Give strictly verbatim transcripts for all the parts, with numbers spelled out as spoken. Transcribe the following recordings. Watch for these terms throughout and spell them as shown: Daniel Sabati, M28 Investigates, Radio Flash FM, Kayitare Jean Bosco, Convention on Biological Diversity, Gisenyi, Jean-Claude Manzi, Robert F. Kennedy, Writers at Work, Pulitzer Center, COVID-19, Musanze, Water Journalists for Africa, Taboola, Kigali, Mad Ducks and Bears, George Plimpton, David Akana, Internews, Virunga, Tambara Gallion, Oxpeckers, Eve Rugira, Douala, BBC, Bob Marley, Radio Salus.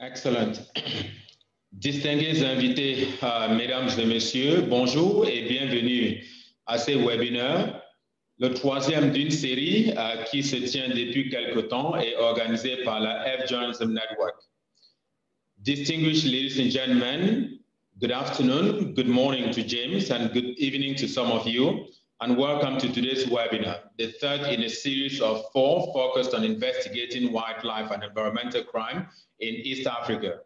Excellent. Distingués invités, euh, mesdames et messieurs, bonjour et bienvenue à ce webinaire, le troisième d'une série euh, qui se tient depuis quelque temps et organisé par la Earth Journalism Network. Distinguished ladies and gentlemen, good afternoon, good morning to James, and good evening to some of you, and welcome to today's webinar, the third in a series of four focused on investigating wildlife and environmental crime in East Africa.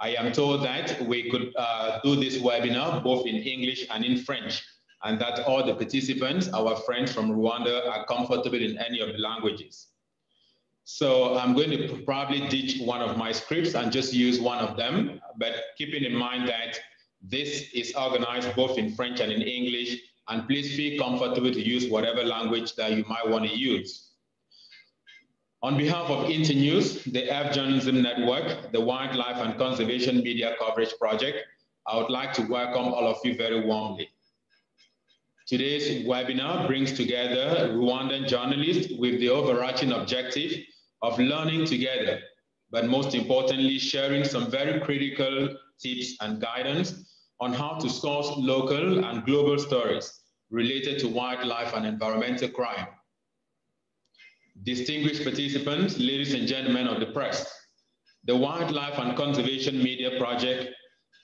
I am told that we could uh, do this webinar both in English and in French, and that all the participants, our friends from Rwanda, are comfortable in any of the languages. So I'm going to probably ditch one of my scripts and just use one of them, but keeping in mind that this is organized both in French and in English, and please feel comfortable to use whatever language that you might want to use. On behalf of Internews, the Earth Journalism Network, the Wildlife and Conservation Media Coverage Project, I would like to welcome all of you very warmly. Today's webinar brings together Rwandan journalists with the overarching objective of learning together, but most importantly, sharing some very critical tips and guidance on how to source local and global stories related to wildlife and environmental crime. Distinguished participants, ladies and gentlemen of the press, the Wildlife and Conservation Media Project,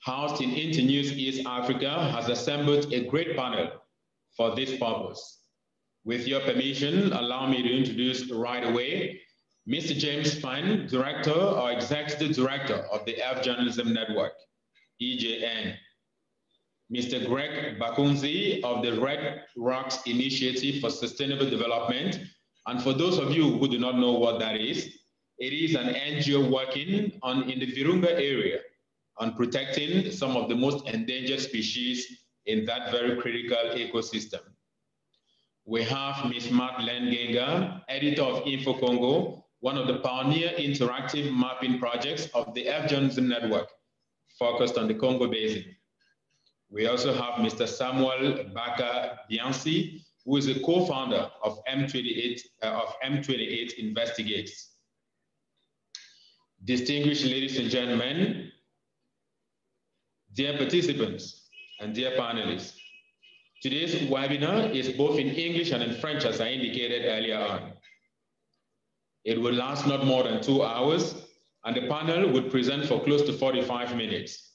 housed in Internews East Africa, has assembled a great panel for this purpose. With your permission, allow me to introduce right away Mister James Fahn, Director or Executive Director of the Earth Journalism Network, E J N. Mister Greg Bakunzi of the Red Rocks Initiative for Sustainable Development. And for those of you who do not know what that is, it is an N G O working on, in the Virunga area on protecting some of the most endangered species in that very critical ecosystem. We have Miz Madeleine Ngeunga, editor of InfoCongo, one of the pioneer interactive mapping projects of the Earth Journalism Network, focused on the Congo Basin. We also have Mister Samuel Baca-Biancy, who is a co-founder of M twenty-eight Investigates. Distinguished ladies and gentlemen, dear participants and dear panelists, today's webinar is both in English and in French, as I indicated earlier on. It will last not more than two hours, and the panel would present for close to forty-five minutes.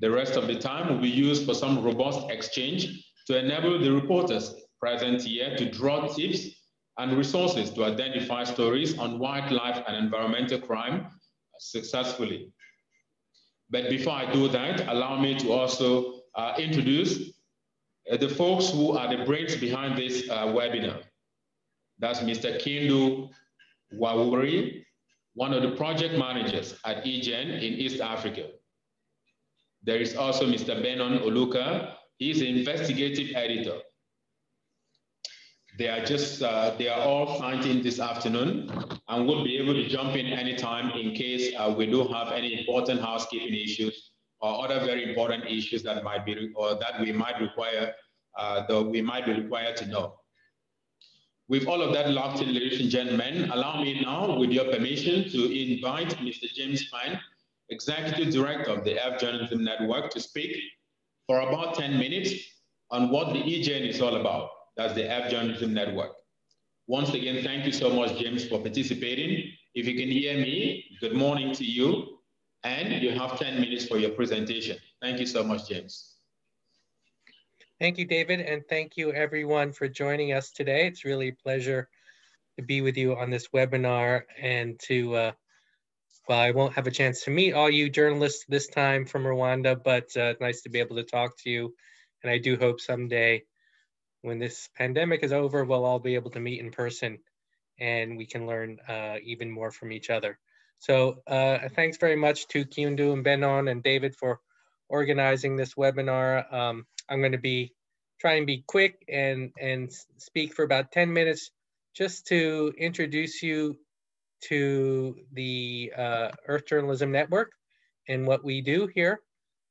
The rest of the time will be used for some robust exchange to enable the reporters present here to draw tips and resources to identify stories on wildlife and environmental crime successfully. But before I do that, allow me to also uh, introduce uh, the folks who are the brains behind this uh, webinar. That's Mister Kiyundu Waweru, one of the project managers at E J N in East Africa. There is also Mister Benon Oluka. He is an investigative editor. They are just, uh, they are all signed in this afternoon and will be able to jump in anytime in case uh, we do have any important housekeeping issues or other very important issues that might be, or that we might require, uh, that we might be required to know. With all of that locked in, ladies and gentlemen, allow me now, with your permission, to invite Mister James Fahn, Executive Director of the Earth Journalism Network, to speak for about ten minutes on what the E J N is all about. That's the Earth Journalism Network. Once again, thank you so much, James, for participating. If you can hear me, good morning to you, and you have ten minutes for your presentation. Thank you so much, James. Thank you, David, and thank you everyone for joining us today. It's really a pleasure to be with you on this webinar and to uh, Well, I won't have a chance to meet all you journalists this time from Rwanda, but uh, nice to be able to talk to you. And I do hope someday when this pandemic is over, we'll all be able to meet in person and we can learn uh, even more from each other. So uh, thanks very much to Kiyundu and Benon and David for organizing this webinar. Um, I'm going to be try and be quick and, and speak for about ten minutes just to introduce you to the uh, Earth Journalism Network and what we do here.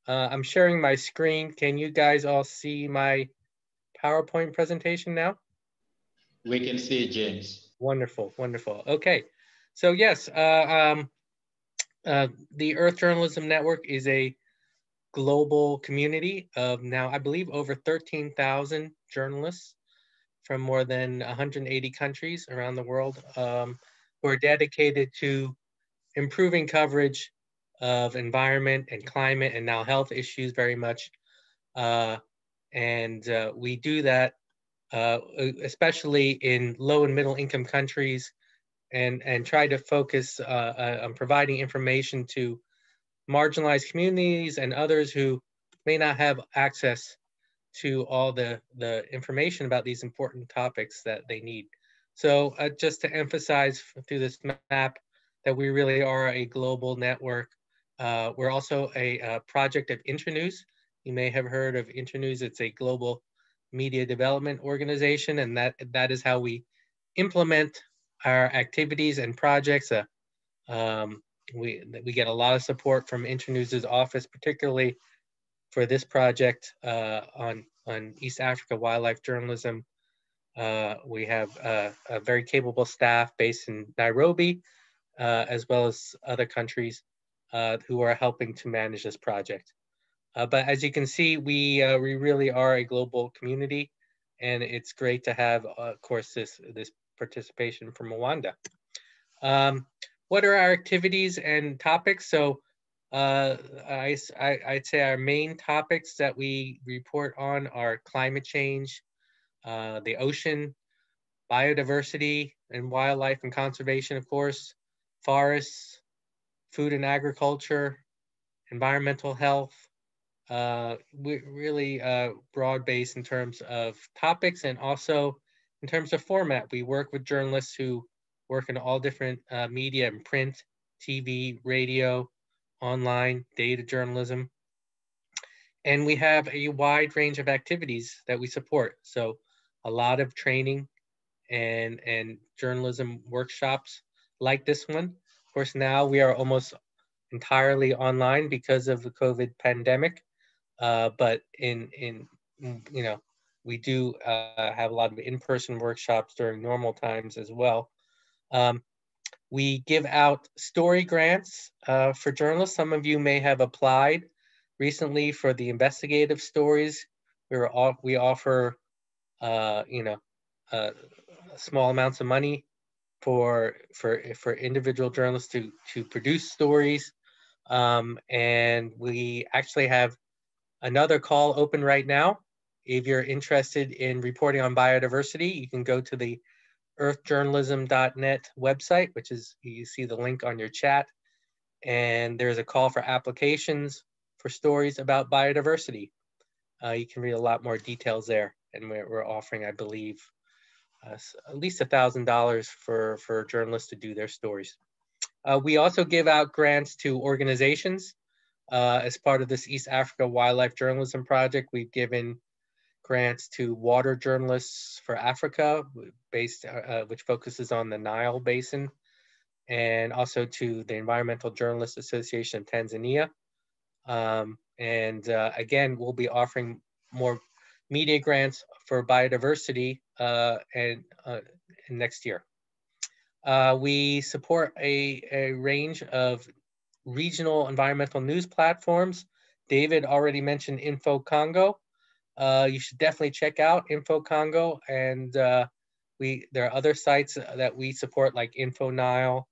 Uh, I'm sharing my screen. Can you guys all see my PowerPoint presentation now? We can see it, James. Wonderful, wonderful. Okay, so yes, uh, um, Uh, the Earth Journalism Network is a global community of now, I believe, over thirteen thousand journalists from more than one hundred eighty countries around the world um, who are dedicated to improving coverage of environment and climate and now health issues very much. Uh, and uh, we do that uh, especially in low and middle income countries, and, and try to focus uh, on providing information to marginalized communities and others who may not have access to all the, the information about these important topics that they need. So uh, just to emphasize through this map that we really are a global network. Uh, we're also a, a project of Internews. You may have heard of Internews. It's a global media development organization, and that, that is how we implement our activities and projects. Uh, um, we, we get a lot of support from Internews's office, particularly for this project uh, on, on East Africa wildlife journalism. Uh, we have uh, a very capable staff based in Nairobi, uh, as well as other countries uh, who are helping to manage this project. Uh, but as you can see, we, uh, we really are a global community, and it's great to have, uh, of course, this, this participation from Rwanda. Um, what are our activities and topics? So uh, I, I, I'd say our main topics that we report on are climate change, uh, the ocean, biodiversity and wildlife and conservation, of course, forests, food and agriculture, environmental health. Uh, we're really uh, broad-based in terms of topics, and also in terms of format. We work with journalists who work in all different uh, media and print, T V, radio, online, data journalism. And we have a wide range of activities that we support. So a lot of training and, and journalism workshops like this one. Of course, now we are almost entirely online because of the COVID pandemic. Uh, but in, in, you know, we do uh, have a lot of in-person workshops during normal times as well. Um, we give out story grants uh, for journalists. Some of you may have applied recently for the investigative stories. We, were off, we offer, uh, you know, uh, small amounts of money for for for individual journalists to to produce stories, um, and we actually have another call open right now. If you're interested in reporting on biodiversity, you can go to the earth journalism dot net website, which is, you see the link on your chat. And there's a call for applications for stories about biodiversity. Uh, you can read a lot more details there. And we're, we're offering, I believe, uh, at least one thousand dollars for, for journalists to do their stories. Uh, we also give out grants to organizations. Uh, as part of this East Africa Wildlife Journalism Project, we've given grants to Water Journalists for Africa, based, uh, which focuses on the Nile Basin, and also to the Environmental Journalists Association of Tanzania. Um, and uh, again, we'll be offering more media grants for biodiversity uh, and, uh, next year. Uh, we support a, a range of regional environmental news platforms. David already mentioned InfoCongo. Uh, you should definitely check out InfoCongo, and uh, we there are other sites that we support like Info Nile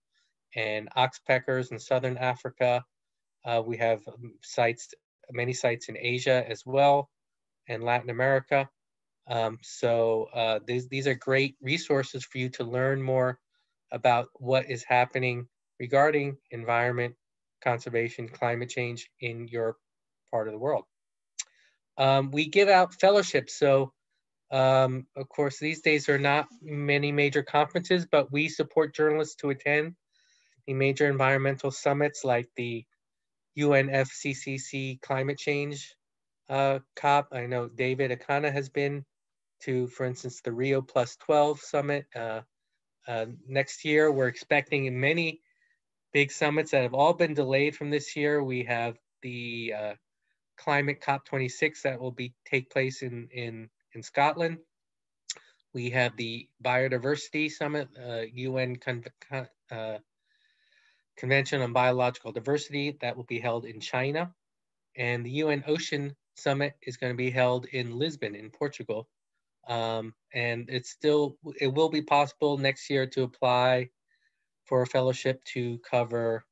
and Oxpeckers in Southern Africa. Uh, we have sites, many sites in Asia as well, and Latin America. Um, so uh, these, these are great resources for you to learn more about what is happening regarding environment, conservation, climate change in your part of the world. Um, we give out fellowships. So, um, of course, these days there are not many major conferences, but we support journalists to attend the major environmental summits like the U N F C C C Climate Change uh, COP. I know David Akana has been to, for instance, the Rio plus twelve summit. Uh, uh, next year, we're expecting many big summits that have all been delayed from this year. We have the uh, Climate COP twenty-six that will be take place in, in, in Scotland. We have the Biodiversity Summit, uh, U N Con Con uh, Convention on Biological Diversity, that will be held in China. And the U N Ocean Summit is going to be held in Lisbon in Portugal. Um, and it's still, it will be possible next year to apply for a fellowship to cover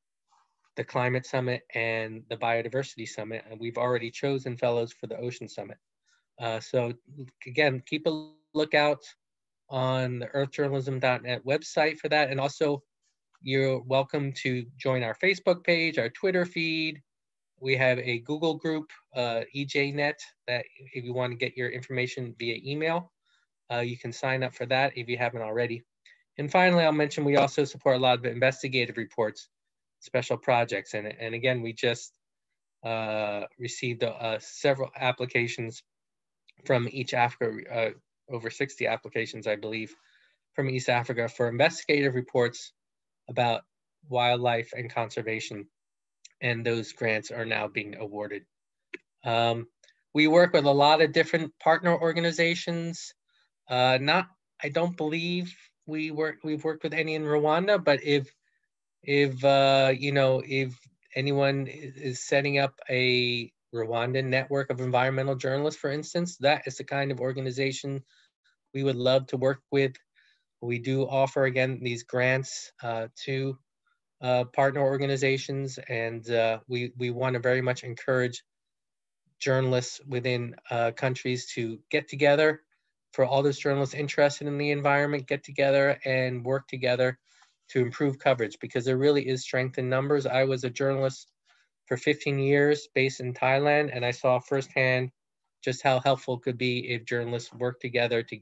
the Climate Summit and the Biodiversity Summit. And we've already chosen fellows for the Ocean Summit. Uh, so again, keep a lookout on the earth journalism dot net website for that. And also you're welcome to join our Facebook page, our Twitter feed. We have a Google group, uh, E J Net, that if you want to get your information via email, uh, you can sign up for that if you haven't already. And finally, I'll mention we also support a lot of investigative reports, special projects. And, and again, we just uh, received uh, several applications from each Africa, uh, over sixty applications, I believe, from East Africa for investigative reports about wildlife and conservation. And those grants are now being awarded. Um, we work with a lot of different partner organizations. Uh, not, I don't believe we work. We've worked with any in Rwanda, but if, if uh, you know, if anyone is setting up a Rwandan network of environmental journalists, for instance, that is the kind of organization we would love to work with. We do offer, again, these grants uh, to uh, partner organizations, and uh, we, we want to very much encourage journalists within uh, countries to get together. For all those journalists interested in the environment, get together and work together to improve coverage, because there really is strength in numbers. I was a journalist for fifteen years based in Thailand, and I saw firsthand just how helpful it could be if journalists work together to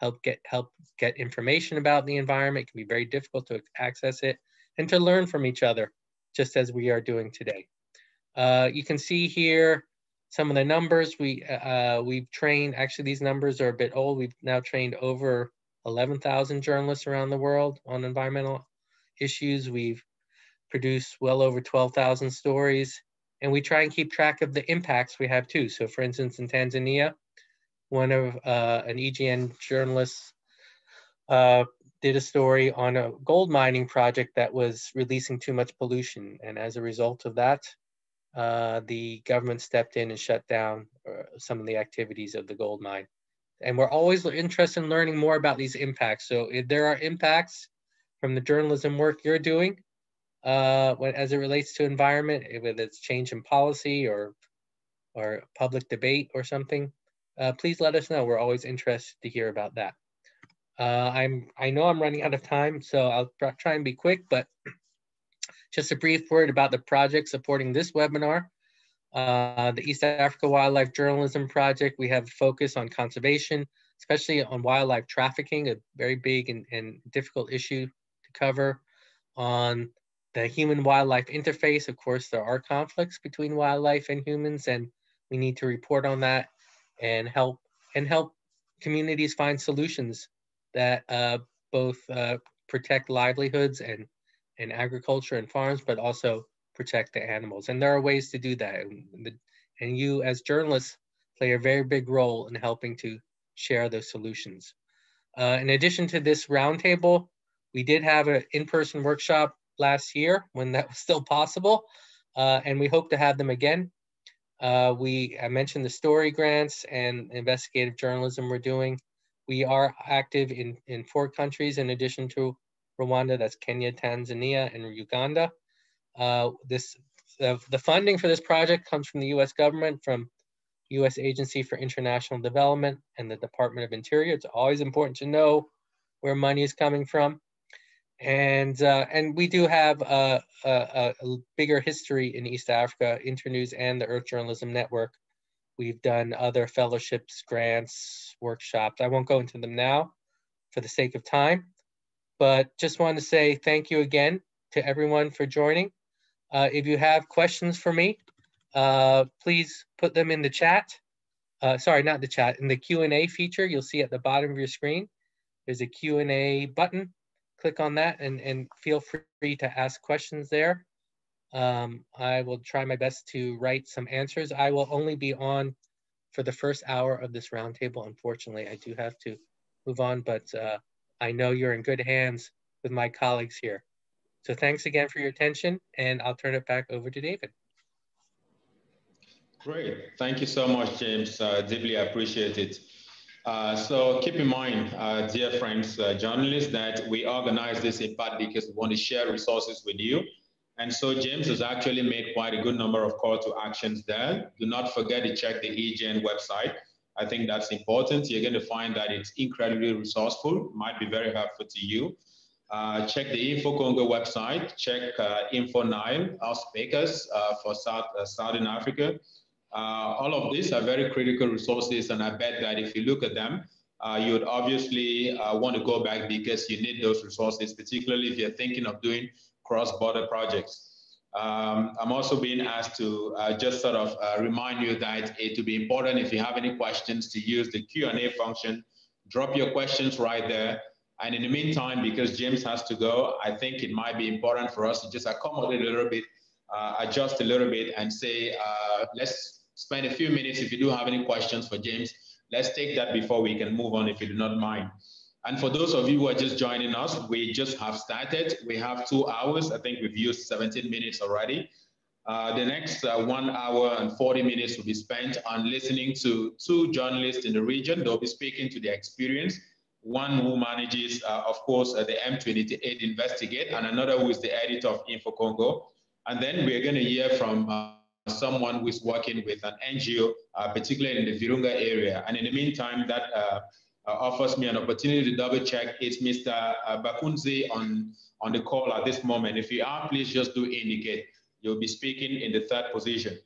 help get help get information about the environment. It can be very difficult to access it, and to learn from each other, just as we are doing today. Uh, you can see here some of the numbers. We, uh, we've trained, actually these numbers are a bit old. We've now trained over eleven thousand journalists around the world on environmental issues. We've produced well over twelve thousand stories, and we try and keep track of the impacts we have too. So for instance, in Tanzania, one of uh, an E G N journalist uh, did a story on a gold mining project that was releasing too much pollution. And as a result of that, uh, the government stepped in and shut down uh, some of the activities of the gold mine. And we're always interested in learning more about these impacts. So if there are impacts from the journalism work you're doing, uh, when, as it relates to environment, whether it's change in policy or, or public debate or something, uh, please let us know. We're always interested to hear about that. Uh, I'm, I know I'm running out of time, so I'll try and be quick, but just a brief word about the project supporting this webinar. Uh, the East Africa Wildlife Journalism Project, we have a focus on conservation, especially on wildlife trafficking, a very big and, and difficult issue to cover. On the human-wildlife interface, of course, there are conflicts between wildlife and humans, and we need to report on that and help, and help communities find solutions that uh, both uh, protect livelihoods and, and agriculture and farms, but also protect the animals. And there are ways to do that. And, the, and you as journalists play a very big role in helping to share those solutions. Uh, in addition to this roundtable, we did have an in-person workshop last year when that was still possible. Uh, and we hope to have them again. Uh, we, I mentioned the story grants and investigative journalism we're doing. We are active in, in four countries in addition to Rwanda, that's Kenya, Tanzania, and Uganda. Uh, this, the, the funding for this project comes from the U S government, from U S Agency for International Development and the Department of Interior. It's always important to know where money is coming from. And, uh, and we do have a, a, a bigger history in East Africa, Internews and the Earth Journalism Network. We've done other fellowships, grants, workshops. I won't go into them now for the sake of time, but just want to say thank you again to everyone for joining. Uh, if you have questions for me, uh, please put them in the chat. Uh, sorry, not the chat, in the Q and A feature you'll see at the bottom of your screen. There's a Q and A button. Click on that and, and feel free to ask questions there. Um, I will try my best to write some answers. I will only be on for the first hour of this roundtable. Unfortunately, I do have to move on, but uh, I know you're in good hands with my colleagues here. So thanks again for your attention, and I'll turn it back over to David. Great, thank you so much, James. Uh, deeply appreciate it. Uh, so keep in mind, uh, dear friends, uh, journalists, that we organize this in part because we want to share resources with you. And so James has actually made quite a good number of call to actions there. Do not forget to check the E J N website. I think that's important. You're going to find that it's incredibly resourceful, might be very helpful to you. Uh, check the InfoCongo website, check uh, Info Nile, Oxpeckers uh, for South, uh, Southern Africa. Uh, all of these are very critical resources, and I bet that if you look at them, uh, you would obviously uh, want to go back because you need those resources, particularly if you're thinking of doing cross-border projects. Um, I'm also being asked to uh, just sort of uh, remind you that it would be important if you have any questions to use the Q and A function, drop your questions right there. And in the meantime, because James has to go, I think it might be important for us to just accommodate a little bit, uh, adjust a little bit and say, uh, let's spend a few minutes. If you do have any questions for James, let's take that before we can move on, if you do not mind. And for those of you who are just joining us, we just have started. We have two hours. I think we've used seventeen minutes already. Uh, the next uh, one hour and forty minutes will be spent on listening to two journalists in the region. They'll be speaking to their experience. One who manages, uh, of course, uh, the M twenty-eight Investigate, and another who is the editor of InfoCongo. And then we're going to hear from uh, someone who is working with an N G O, uh, particularly in the Virunga area. And in the meantime, that uh, Uh, offers me an opportunity to double check. It's Mister Uh, Bakunzi on, on the call at this moment. If you are, please just do indicate. You'll be speaking in the third position.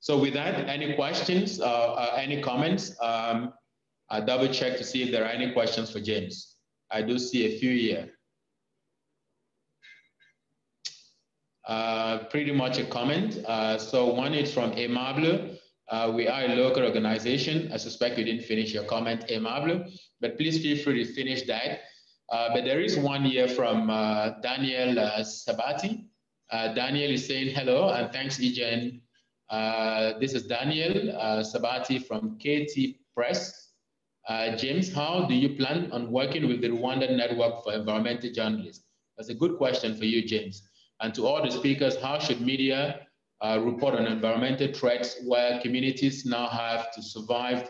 So with that, any questions, uh, uh, any comments? Um, I double check to see if there are any questions for James. I do see a few here. Uh, pretty much a comment. Uh, so one is from Aimable. Uh, we are a local organization. I suspect you didn't finish your comment, Aimable, but please feel free to finish that. Uh, but there is one here from uh, Daniel uh, Sabati. Uh, Daniel is saying hello and thanks, E J N. Uh, this is Daniel uh, Sabati from K T Press. Uh, James, how do you plan on working with the Rwandan Network for Environmental Journalists? That's a good question for you, James. And to all the speakers, how should media Uh, report on environmental threats where communities now have to survive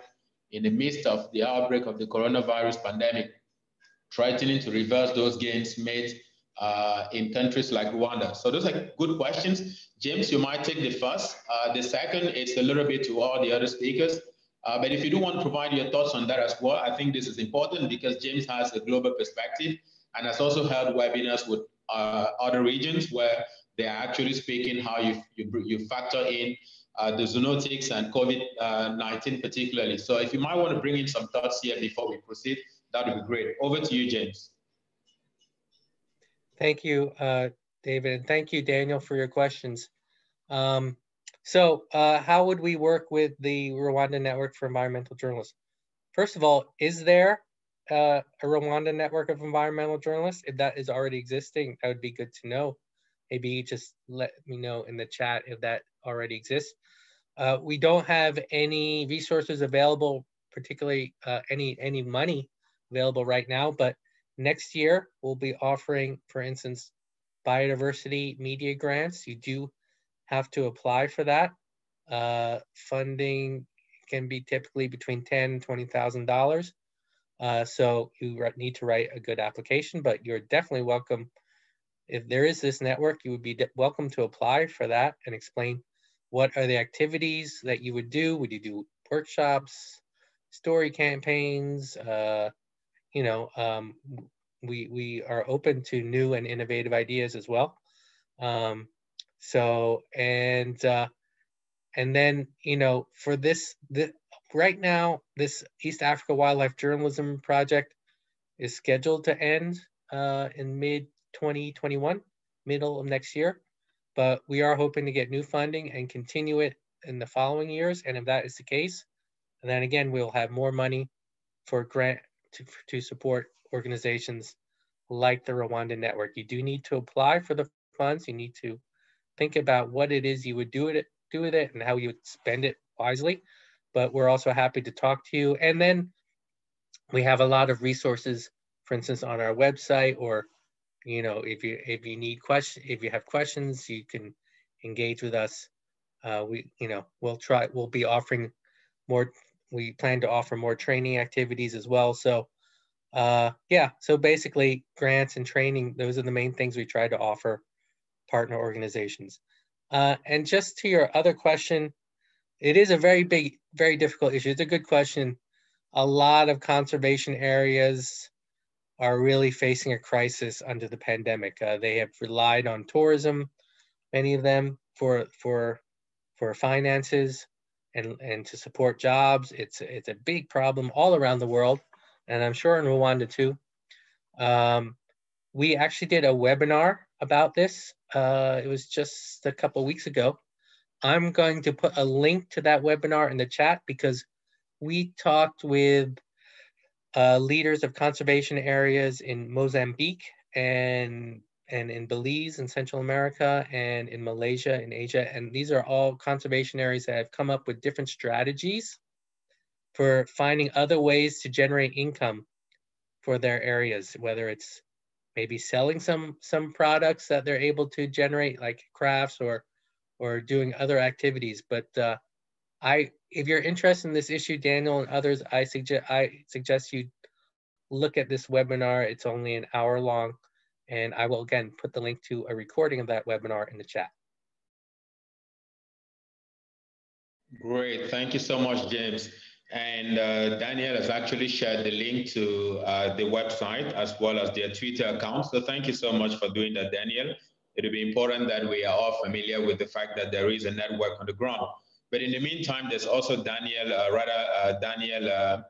in the midst of the outbreak of the coronavirus pandemic, threatening to reverse those gains made uh, in countries like Rwanda? So those are good questions. James, you might take the first. Uh, the second, it's a little bit to all the other speakers. Uh, but if you do want to provide your thoughts on that as well, I think this is important because James has a global perspective and has also held webinars with uh, other regions where they are actually speaking how you, you, you factor in uh, the zoonotics and COVID nineteen uh, particularly. So if you might want to bring in some thoughts here before we proceed, that would be great. Over to you, James. Thank you, uh, David. And thank you, Daniel, for your questions. Um, so uh, how would we work with the Rwanda Network for Environmental Journalists? First of all, is there uh, a Rwanda Network of Environmental Journalists? If that is already existing, that would be good to know. Maybe just let me know in the chat if that already exists. Uh, we don't have any resources available, particularly uh, any, any money available right now, but next year we'll be offering, for instance, biodiversity media grants. You do have to apply for that. Uh, funding can be typically between ten thousand and twenty thousand dollars. Uh, so you need to write a good application, but you're definitely welcome. If there is this network, you would be welcome to apply for that and explain what are the activities that you would do. Would you do workshops, story campaigns? Uh, you know, um, we, we are open to new and innovative ideas as well. Um, so, and, uh, and then, you know, for this, the, right now, this East Africa Wildlife Journalism Project is scheduled to end uh, in mid twenty twenty-one, middle of next year, but we are hoping to get new funding and continue it in the following years. And if that is the case, and then again, we'll have more money for grant to, to support organizations like the Rwanda Network. You do need to apply for the funds. You need to think about what it is you would do, it, do with it and how you would spend it wisely. But we're also happy to talk to you. And then we have a lot of resources, for instance, on our website or you know, if you if you need question, if you have questions, you can engage with us. Uh, we, you know, we'll try. We'll be offering more. We plan to offer more training activities as well. So, uh, yeah. So basically, grants and training. Those are the main things we try to offer partner organizations. Uh, and just to your other question, it is a very big, very difficult issue. It's a good question. A lot of conservation areas are really facing a crisis under the pandemic. Uh, they have relied on tourism, many of them, for for for finances and and to support jobs. It's it's a big problem all around the world, and I'm sure in Rwanda too. Um, we actually did a webinar about this. Uh, it was just a couple weeks ago. I'm going to put a link to that webinar in the chat, because we talked with uh, leaders of conservation areas in Mozambique and, and in Belize in Central America and in Malaysia in Asia. And these are all conservation areas that have come up with different strategies for finding other ways to generate income for their areas, whether it's maybe selling some, some products that they're able to generate, like crafts, or, or doing other activities. But uh, I, if you're interested in this issue, Daniel and others, I suggest I suggest you look at this webinar. It's only an hour long, and I will again put the link to a recording of that webinar in the chat. Great, thank you so much, James. And uh, Daniel has actually shared the link to uh, the website as well as their Twitter account. So thank you so much for doing that, Daniel. It'll be important that we are all familiar with the fact that there is a network on the ground. But in the meantime, there's also Daniel, uh, rather uh, Daniel uh,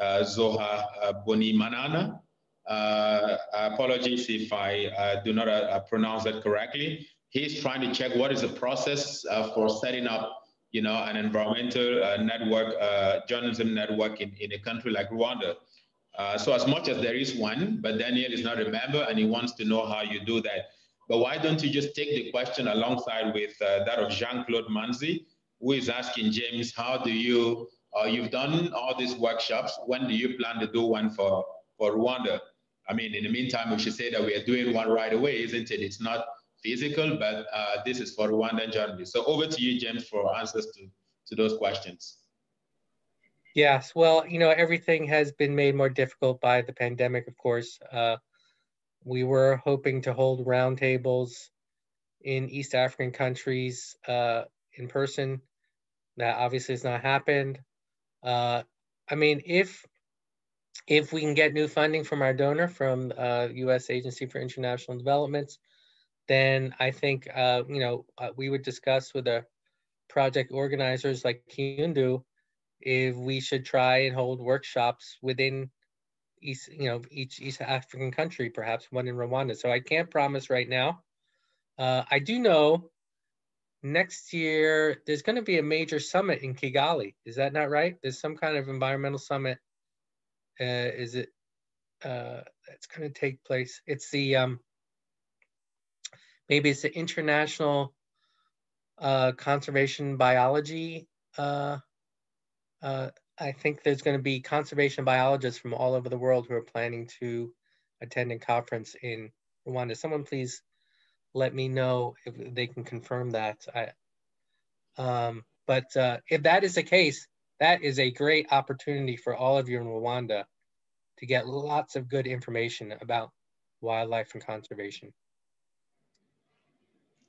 uh, Zoha uh, Bonimanana. Uh, apologies if I uh, do not uh, pronounce that correctly. He's trying to check what is the process uh, for setting up, you know, an environmental uh, network, uh, journalism network in, in a country like Rwanda. Uh, so as much as there is one, but Daniel is not a member and he wants to know how you do that. But why don't you just take the question alongside with uh, that of Jean-Claude Manzi, who is asking James, how do you, uh, you've done all these workshops, when do you plan to do one for, for Rwanda? I mean, in the meantime, we should say that we are doing one right away, isn't it? It's not physical, but uh, this is for Rwandan journalists. So over to you, James, for answers to, to those questions. Yes, well, you know, everything has been made more difficult by the pandemic, of course. Uh, we were hoping to hold roundtables in East African countries uh, in person. That obviously has not happened. Uh, I mean, if if we can get new funding from our donor, from uh, U S Agency for International Developments, then I think uh, you know uh, we would discuss with the project organizers like Kiyundu if we should try and hold workshops within East, you know, each East African country, perhaps one in Rwanda. So I can't promise right now. Uh, I do know next year there's going to be a major summit in Kigali. Is that not right? There's some kind of environmental summit. Uh, is it? Uh, it's going to take place. It's the um, maybe it's the International uh, Conservation Biology. Uh, uh, I think there's going to be conservation biologists from all over the world who are planning to attend a conference in Rwanda. Someone please let me know if they can confirm that. I, um, but uh, if that is the case, that is a great opportunity for all of you in Rwanda to get lots of good information about wildlife and conservation.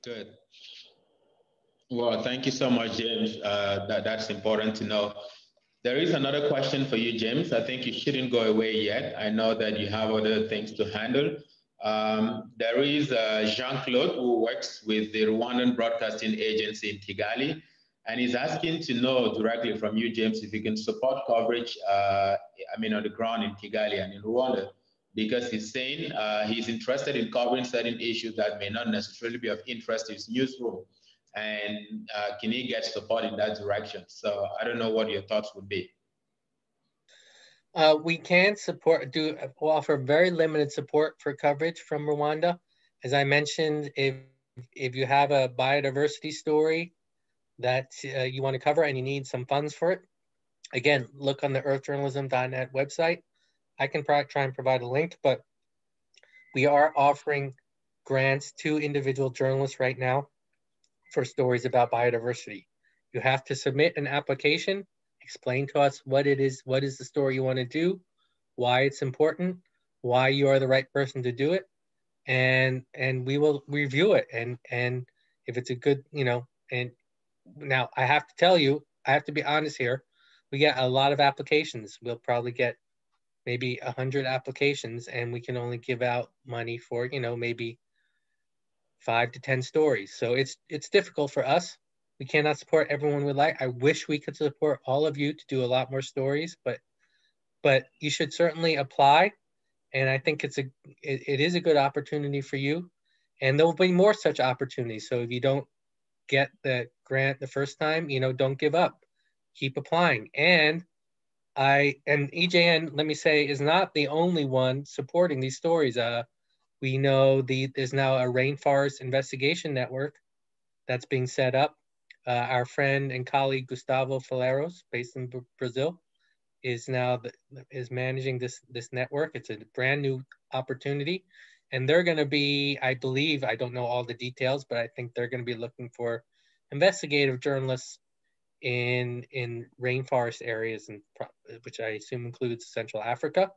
Good. Well, thank you so much, James. Uh, that, that's important to know. There is another question for you, James. I think you shouldn't go away yet. I know that you have other things to handle. Um, there is uh, Jean-Claude, who works with the Rwandan Broadcasting Agency in Kigali, and he's asking to know directly from you, James, if you can support coverage, uh, I mean, on the ground in Kigali and in Rwanda, because he's saying uh, he's interested in covering certain issues that may not necessarily be of interest to his newsroom. And uh, can he get support in that direction? So I don't know what your thoughts would be. Uh, we can support, do offer very limited support for coverage from Rwanda. As I mentioned, if if you have a biodiversity story that uh, you want to cover and you need some funds for it, again, look on the earth journalism dot net website. I can try and provide a link, but We are offering grants to individual journalists right now for stories about biodiversity. You have to submit an application, explain to us what it is, what is the story you want to do, why it's important, why you are the right person to do it, and and we will review it. And and if it's a good, you know, and now I have to tell you, I have to be honest here, we get a lot of applications. We'll probably get maybe one hundred applications, and we can only give out money for, you know, maybe five to ten stories. So it's it's difficult for us. We cannot support everyone we'd like. I wish we could support all of you to do a lot more stories, but but you should certainly apply. And I think it's a it, it is a good opportunity for you. And there will be more such opportunities. So if you don't get the grant the first time, you know, don't give up. Keep applying. And I and E J N, let me say, is not the only one supporting these stories. Uh, we know the there's now a Rainforest Investigation Network that's being set up. Uh, our friend and colleague Gustavo Faleros, based in Brazil, is now the, is managing this this network. It's a brand new opportunity, and they're going to be, I believe, I don't know all the details, but I think they're going to be looking for investigative journalists in in rainforest areas, and which I assume includes Central Africa.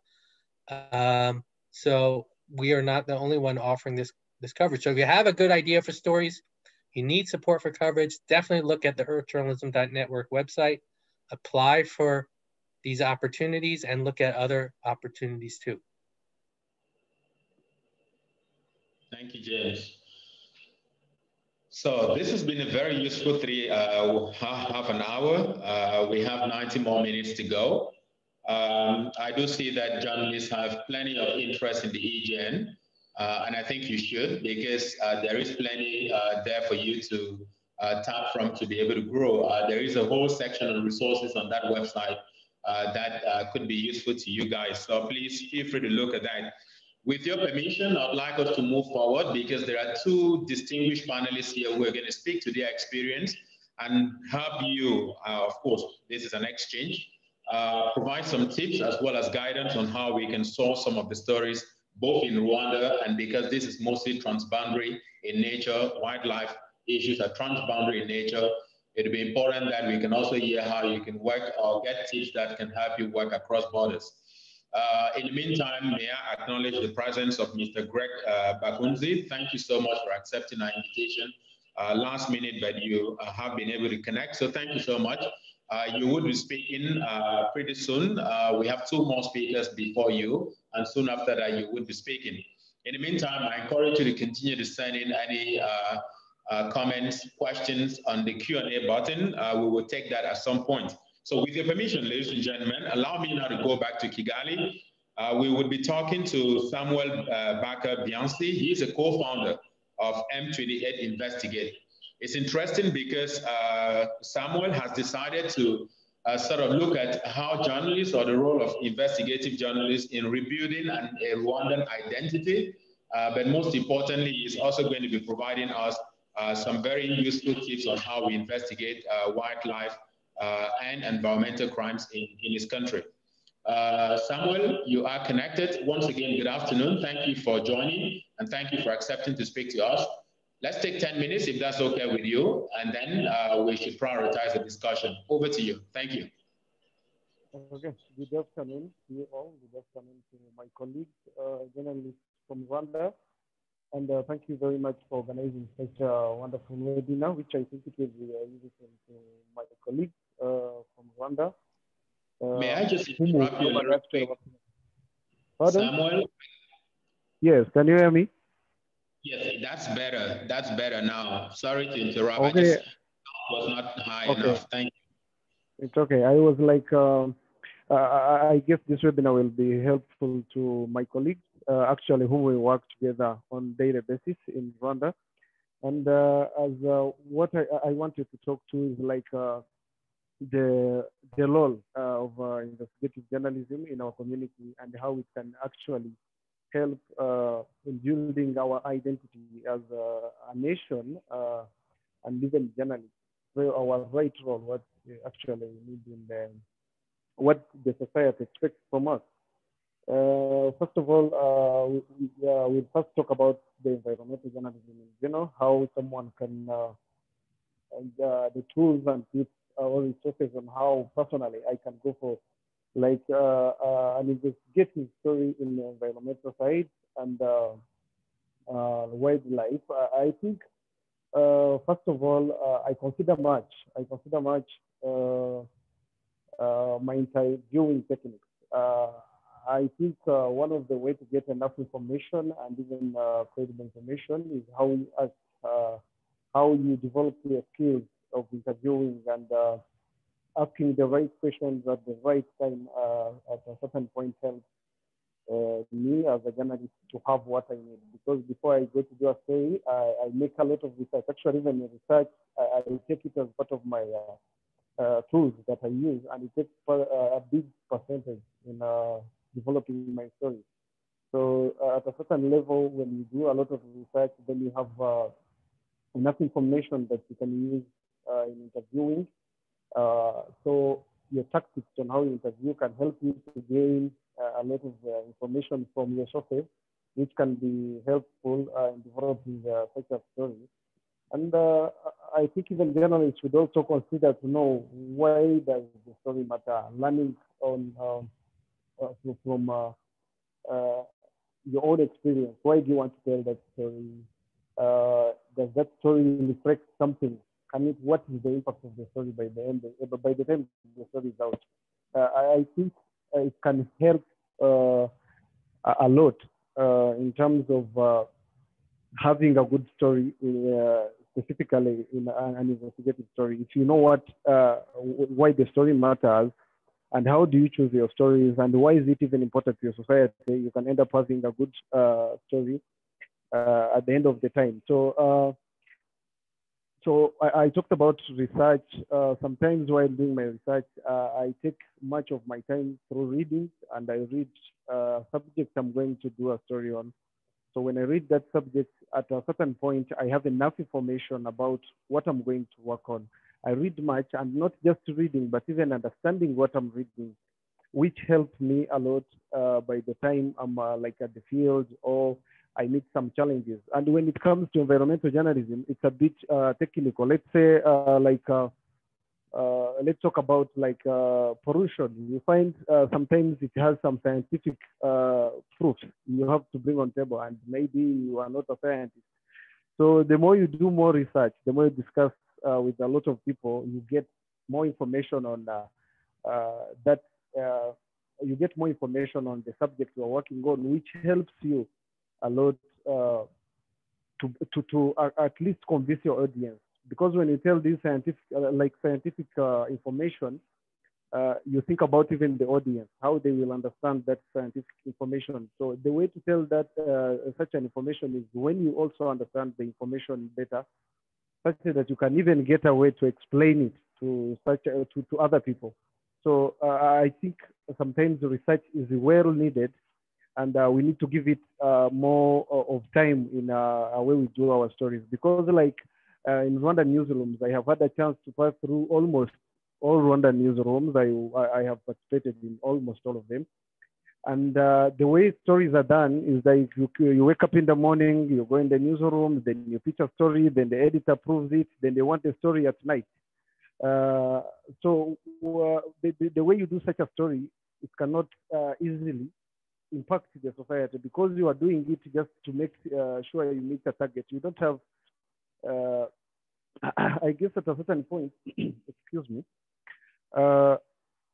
Um, so we are not the only one offering this this coverage. So if you have a good idea for stories, you need support for coverage, definitely look at the earth journalism dot network website, apply for these opportunities, and look at other opportunities too. Thank you, James. So this has been a very useful three, uh, half an hour. Uh, we have ninety more minutes to go. Um, I do see that journalists have plenty of interest in the E J N. Uh, and I think you should, because uh, there is plenty uh, there for you to uh, tap from to be able to grow. Uh, there is a whole section of resources on that website uh, that uh, could be useful to you guys. So please feel free to look at that. With your permission, I'd like us to move forward because there are two distinguished panelists here who are going to speak to their experience and help you, uh, of course, this is an exchange, uh, provide some tips as well as guidance on how we can source some of the stories both in Rwanda, and because this is mostly transboundary in nature, wildlife issues are transboundary in nature, it'll be important that we can also hear how you can work or get tips that can help you work across borders. Uh, in the meantime, may I acknowledge the presence of Mister Greg uh, Bakunzi. Thank you so much for accepting our invitation uh, last minute, but you uh, have been able to connect, so thank you so much. Uh, you will be speaking uh, pretty soon. Uh, we have two more speakers before you, and soon after that, you will be speaking. In the meantime, I encourage you to continue to send in any uh, uh, comments, questions on the Q and A button. Uh, we will take that at some point. So with your permission, ladies and gentlemen, allow me now to go back to Kigali. Uh, we will be talking to Samuel uh, Baca-Biancy. He's a co-founder of M twenty-eight Investigates. It's interesting because uh, Samuel has decided to uh, sort of look at how journalists or the role of investigative journalists in rebuilding an, a Rwandan identity, uh, but most importantly, he's also going to be providing us uh, some very useful tips on how we investigate uh, wildlife uh, and environmental crimes in, in his country. Uh, Samuel, you are connected. Once again, good afternoon. Thank you for joining, and thank you for accepting to speak to us. Let's take ten minutes, if that's okay with you, and then uh, we should prioritize the discussion. Over to you. Thank you. Okay. Good afternoon to you all. Good afternoon to my colleagues, uh, journalists from Rwanda. And uh, thank you very much for organizing such a wonderful webinar, which I think it will be uh, useful to my colleagues uh, from Rwanda. Uh, May I just interrupt you a little bit? Samuel? Yes, can you hear me? Yes, that's better. That's better now. Sorry to interrupt. Okay. I just was not high okay. enough. Thank you. It's okay. I was like, um, uh, I guess this webinar will be helpful to my colleagues, uh, actually, who we work together on daily basis in Rwanda. And uh, as uh, what I, I wanted to talk to is like uh, the the role uh, of uh, investigative journalism in our community and how it can actually help uh, in building our identity as a, a nation uh, and even journalists. So our right role, what actually we need in the, what the society expects from us. Uh, first of all, uh, we, we, uh, we'll first talk about the environmental journalism in general, how someone can, uh, and, uh, the tools and tips or resources on how personally I can go for like uh, uh, an investigative story in the environmental side and uh, uh, wildlife. I think, uh, first of all, uh, I consider much, I consider much uh, uh, my entire viewing techniques. Uh, I think uh, one of the ways to get enough information and even uh, credible information is how you, ask, uh, how you develop your skills of interviewing and uh, asking the right questions at the right time uh, at a certain point helps uh, me as a journalist to have what I need. Because before I go to do a story, I, I make a lot of research. Actually, even in research, I, I take it as part of my uh, uh, tools that I use, and it takes per, uh, a big percentage in uh, developing my story. So uh, at a certain level, when you do a lot of research, then you have uh, enough information that you can use uh, in interviewing. Uh, so your tactics on how you interview can help you to gain uh, a lot of uh, information from your sources, which can be helpful uh, in developing uh, such a story. And uh, I think even journalists should also consider to know why does the story matter, learning on um, Uh, from uh, uh, your own experience. Why do you want to tell that story? Uh, does that story reflect something? I mean, what is the impact of the story by the end? Of, by the time the story is out, uh, I think it can help uh, a lot uh, in terms of uh, having a good story, uh, specifically in an investigative story. If you know what uh, why the story matters, and how do you choose your stories, and why is it even important to your society? You can end up having a good uh, story uh, at the end of the time. So, uh, so I, I talked about research. Uh, sometimes while doing my research, uh, I take much of my time through reading, and I read uh, subjects I'm going to do a story on. So when I read that subject, at a certain point, I have enough information about what I'm going to work on. I read much, and not just reading, but even understanding what I'm reading, which helped me a lot uh, by the time I'm uh, like at the field or I meet some challenges. And when it comes to environmental journalism, it's a bit uh, technical. Let's say uh, like, uh, uh, let's talk about like uh, pollution. You find uh, sometimes it has some scientific uh, proof you have to bring on table, and maybe you are not a scientist. So the more you do more research, the more you discuss Uh, with a lot of people, you get more information on uh, uh, that. Uh, you get more information on the subject you are working on, which helps you a lot uh, to to to uh, at least convince your audience. Because when you tell this scientific, uh, like scientific uh, information, uh, you think about even the audience, how they will understand that scientific information. So the way to tell that uh, such an information is when you also understand the information better, such that you can even get a way to explain it to such uh, to, to other people. So uh, I think sometimes the research is well needed, and uh, we need to give it uh, more of time in uh, way we do our stories. Because like uh, in Rwanda newsrooms, I have had a chance to pass through almost all Rwanda newsrooms. I, I have participated in almost all of them. And uh, the way stories are done is that you, you wake up in the morning, you go in the newsroom, then you pitch a story, then the editor approves it, then they want the story at night. Uh, so uh, the, the way you do such a story, it cannot uh, easily impact the society because you are doing it just to make uh, sure you meet a target. You don't have, uh, I guess at a certain point, excuse me, uh,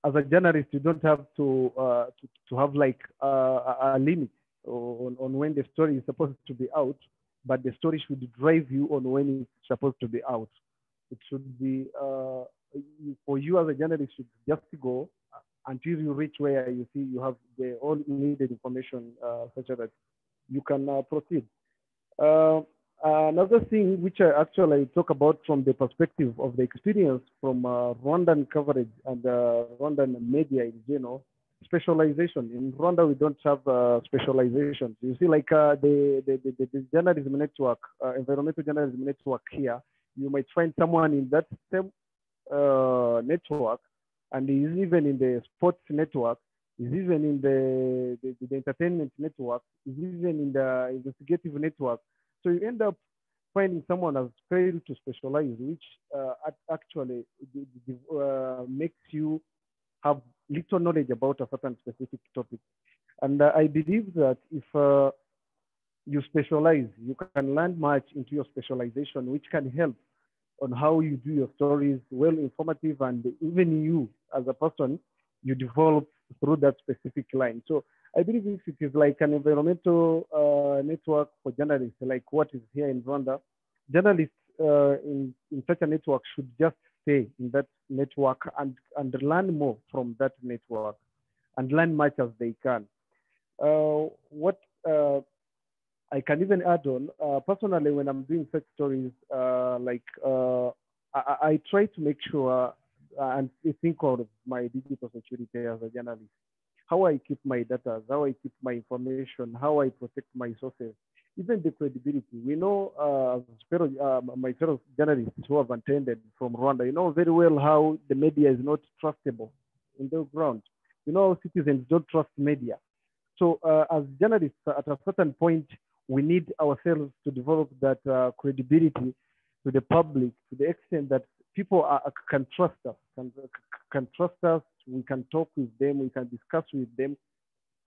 as a journalist, you don't have to uh, to, to have like uh, a limit on, on when the story is supposed to be out, but the story should drive you on when it's supposed to be out. It should be, uh, for you as a journalist, you should just go until you reach where you see you have the all needed information uh, such that you can uh, proceed. Uh, Another thing which I actually talk about from the perspective of the experience from uh, Rwandan coverage and uh, Rwandan media in general, specialization. In Rwanda, we don't have uh, specializations. You see, like uh, the, the, the, the journalism network, uh, environmental journalism network here, you might find someone in that same uh, network, and he is even in the sports network, is even in the, the, the entertainment network, is even in the investigative network. So you end up finding someone has failed to specialize, which uh, actually uh, makes you have little knowledge about a certain specific topic. And uh, I believe that if uh, you specialize, you can learn much into your specialization, which can help on how you do your stories, well informative, and even you as a person, you develop through that specific line. So I believe if it is like an environmental uh, network for journalists, like what is here in Rwanda, journalists uh, in, in such a network should just stay in that network and, and learn more from that network and learn much as they can. Uh, what uh, I can even add on, uh, personally, when I'm doing such stories, uh, like uh, I, I try to make sure and think of my digital security as a journalist. How I keep my data, how I keep my information, how I protect my sources, even the credibility. We know uh, my fellow journalists who have attended from Rwanda, you know very well how the media is not trustable in the ground. You know, citizens don't trust media. So uh, as journalists, at a certain point, we need ourselves to develop that uh, credibility to the public, to the extent that people are, can trust us, can, can trust us, we can talk with them, we can discuss with them,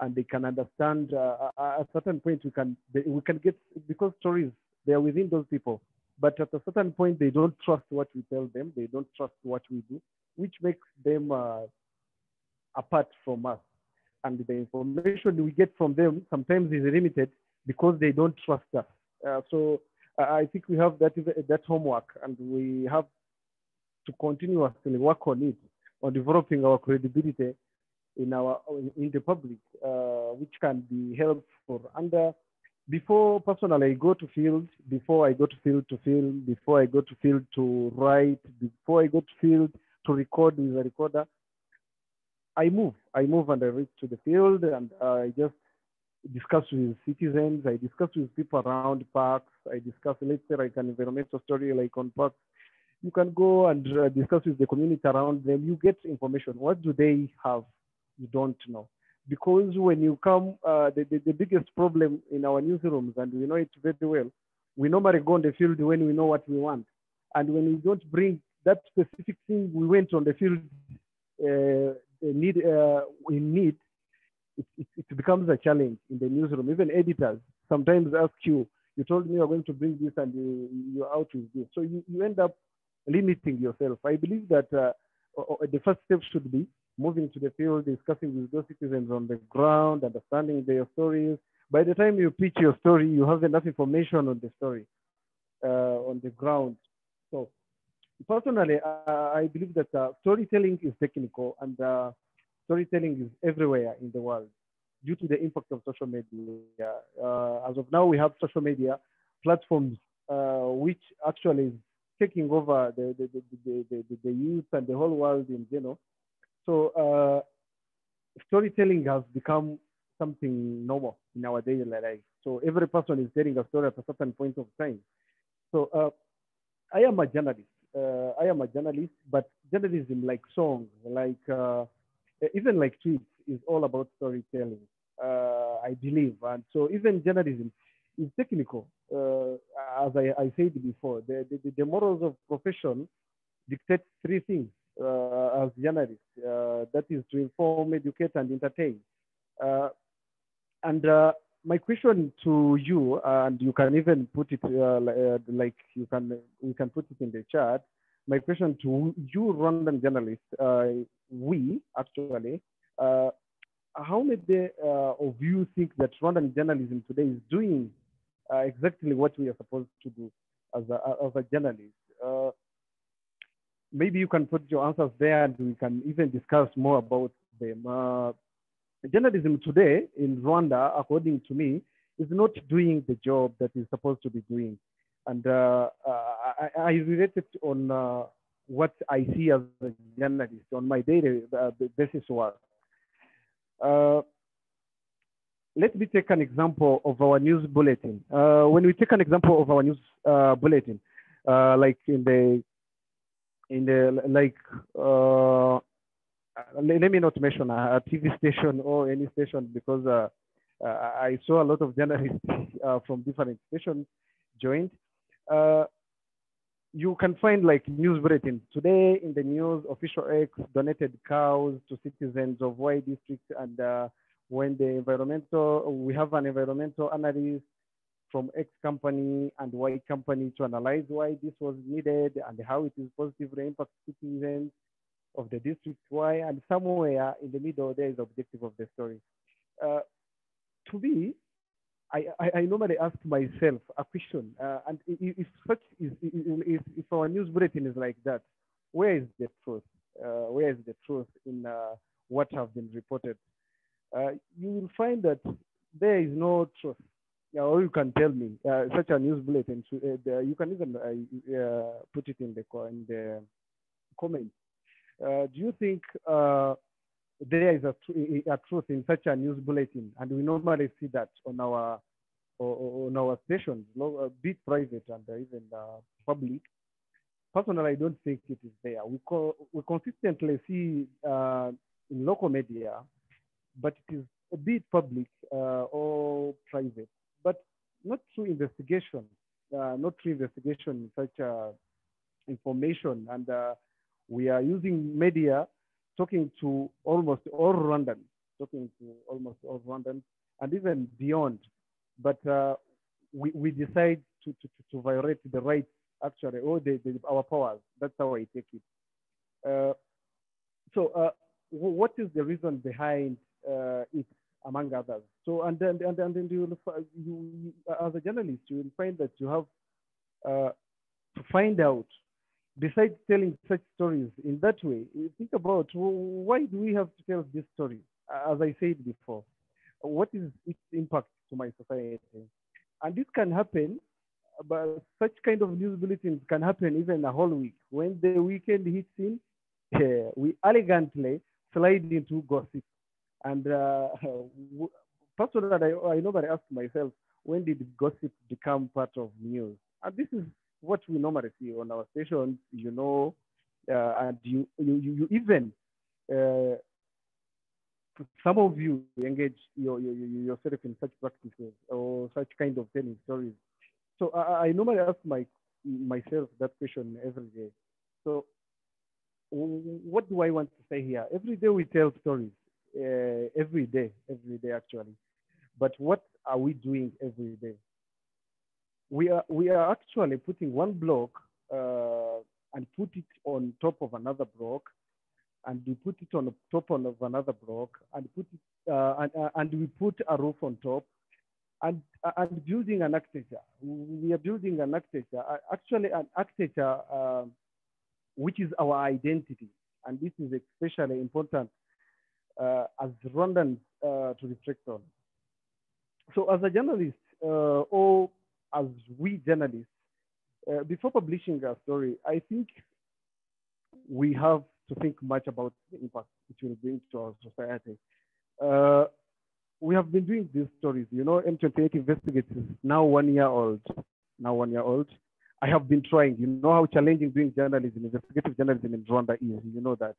and they can understand. Uh, at a certain point, we can, we can get, because stories, they are within those people, but at a certain point, they don't trust what we tell them, they don't trust what we do, which makes them uh, apart from us. And the information we get from them sometimes is limited because they don't trust us. Uh, so uh, I think we have that, that homework, and we have to continuously work on it, on developing our credibility in our in the public, uh, which can be helpful. And uh, before personally I go to field, before I go to field to film, before I go to field to write, before I go to field to record with a recorder, I move. I move and I reach to the field, and uh, I just discuss with citizens. I discuss with people around parks. I discuss, let's say, like an environmental story, like on parks. You can go and uh, discuss with the community around them. You get information. What do they have? You don't know. Because when you come, uh, the, the, the biggest problem in our newsrooms, and we know it very well, we normally go on the field when we know what we want. And when we don't bring that specific thing we went on the field uh, need, uh, in need, it, it, it becomes a challenge in the newsroom. Even editors sometimes ask you, you told me you're going to bring this and you, you're out with this. So you, you end up limiting yourself. I believe that uh, the first step should be moving to the field, discussing with those citizens on the ground, understanding their stories. By the time you pitch your story, you have enough information on the story, uh, on the ground. So personally, uh, I believe that uh, storytelling is technical, and uh, storytelling is everywhere in the world due to the impact of social media. Uh, as of now, we have social media platforms uh, which actually taking over the, the, the, the, the, the youth and the whole world in general. So uh, storytelling has become something normal in our daily life. So every person is telling a story at a certain point of time. So uh, I am a journalist. Uh, I am a journalist, but journalism, like songs, like uh, even like tweets, is all about storytelling, uh, I believe. And so even journalism is technical. Uh, as I, I said before, the, the, the morals of profession dictate three things uh, as journalists. Uh, that is to inform, educate, and entertain. Uh, and uh, my question to you, uh, and you can even put it uh, like you can, you can put it in the chat. My question to you, Rwandan journalists, uh, we actually, uh, how many uh, of you think that Rwandan journalism today is doing Uh, exactly what we are supposed to do as a, as a journalist? Uh, maybe you can put your answers there, and we can even discuss more about them. Uh, journalism today in Rwanda, according to me, is not doing the job that is supposed to be doing. And uh, I, I relate it on uh, what I see as a journalist on my daily uh, basis work. Uh, Let me take an example of our news bulletin. Uh, when we take an example of our news uh, bulletin, uh, like in the, in the like uh, let me not mention a T V station or any station, because uh, uh, I saw a lot of journalists uh, from different stations joined. Uh, you can find like news bulletins. Today in the news, official X donated cows to citizens of Y district, and uh, when the environmental, we have an environmental analyst from X company and Y company to analyze why this was needed and how it is positively impact citizens of the district Y, and somewhere in the middle, there is the objective of the story. Uh, to me, I, I, I normally ask myself a question, uh, and if such is, if, if our news bulletin is like that, where is the truth? Uh, where is the truth in uh, what have been reported? Uh, you will find that there is no truth. Yeah, or you can tell me uh, such a news bulletin. So, uh, the, you can even uh, uh, put it in the in the comments. Uh, do you think uh, there is a, a truth in such a news bulletin? And we normally see that on our on our stations, be private and even uh, public. Personally, I don't think it is there. We co we consistently see uh, in local media, but it is a bit public uh, or private, but not through investigation, uh, not through investigation in such uh, information. And uh, we are using media, talking to almost all Rwandans, talking to almost all Rwandans, and even beyond. But uh, we, we decide to, to, to violate the rights, actually, or the, the, our powers. That's how I take it. Uh, so uh, what is the reason behind uh, it, among others? So, and then, and, and then you, you, as a journalist, you will find that you have uh, to find out, besides telling such stories in that way, think about, why do we have to tell this story? As I said before, what is its impact to my society? And this can happen, but such kind of news bulletins can happen even a whole week. When the weekend hits in, yeah, we elegantly slide into gossip. And uh, personally, I, I normally ask myself, when did gossip become part of news? And this is what we normally see on our stations, you know, uh, and you, you, you even, uh, some of you engage your, your, yourself in such practices or such kind of telling stories. So I, I normally ask my, myself that question every day. So what do I want to say here? Every day we tell stories, uh, every day, every day actually. But what are we doing every day? We are, we are actually putting one block uh, and put it on top of another block, and we put it on top of another block, and put it, uh, and, uh, and we put a roof on top, and, uh, and building an architecture. We are building an architecture, uh, actually an architecture uh, which is our identity. And this is especially important uh, as Rwandans uh, to reflect on. So as a journalist, uh, or as we journalists, uh, before publishing our story, I think we have to think much about the impact it will bring to our society. Uh, we have been doing these stories, you know, M twenty-eight Investigates is now one year old, now one year old. I have been trying, you know how challenging doing journalism, investigative journalism in Rwanda is, you know that.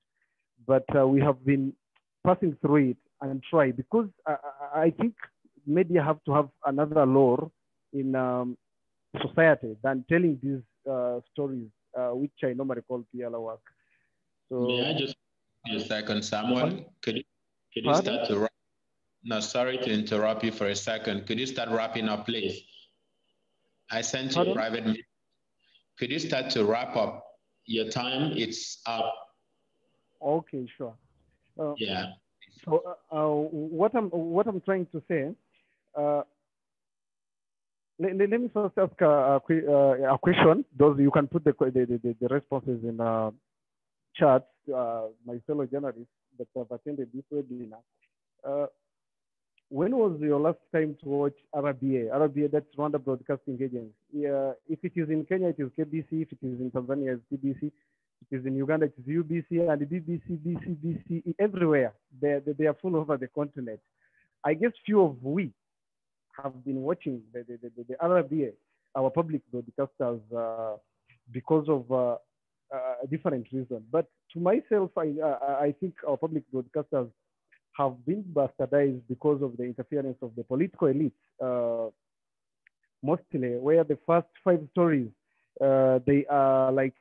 But uh, we have been passing through it and try, because I, I think media have to have another lore in um, society than telling these uh, stories, uh, which I normally call P R work. So, may I just give you a second, Samuel? Could you, could you start to wrap? No, sorry to interrupt you for a second. Could you start wrapping up, please? I sent you a private message. Could you start to wrap up? Your time, it's up. Okay, sure. Uh, yeah. So uh, uh, what I'm what I'm trying to say. Uh, Let, let me first ask a, a, a question. Those you can put the the, the, the responses in uh, chat. Uh, my fellow journalists that have attended this webinar. Uh, when was your last time to watch R B A? R B A, that's Rwanda Broadcasting Agency. Yeah, if it is in Kenya, it is K B C. If it is in Tanzania, it's T B C. If it is in Uganda, it is U B C and B B C, B C B C. Everywhere they they are full over the continent. I guess few of we have been watching the, the, the, the R B A, our public broadcasters, uh, because of uh, uh, a different reason. But to myself, I, I, I think our public broadcasters have been bastardized because of the interference of the political elites, uh, mostly, where the first five stories, uh, they are like,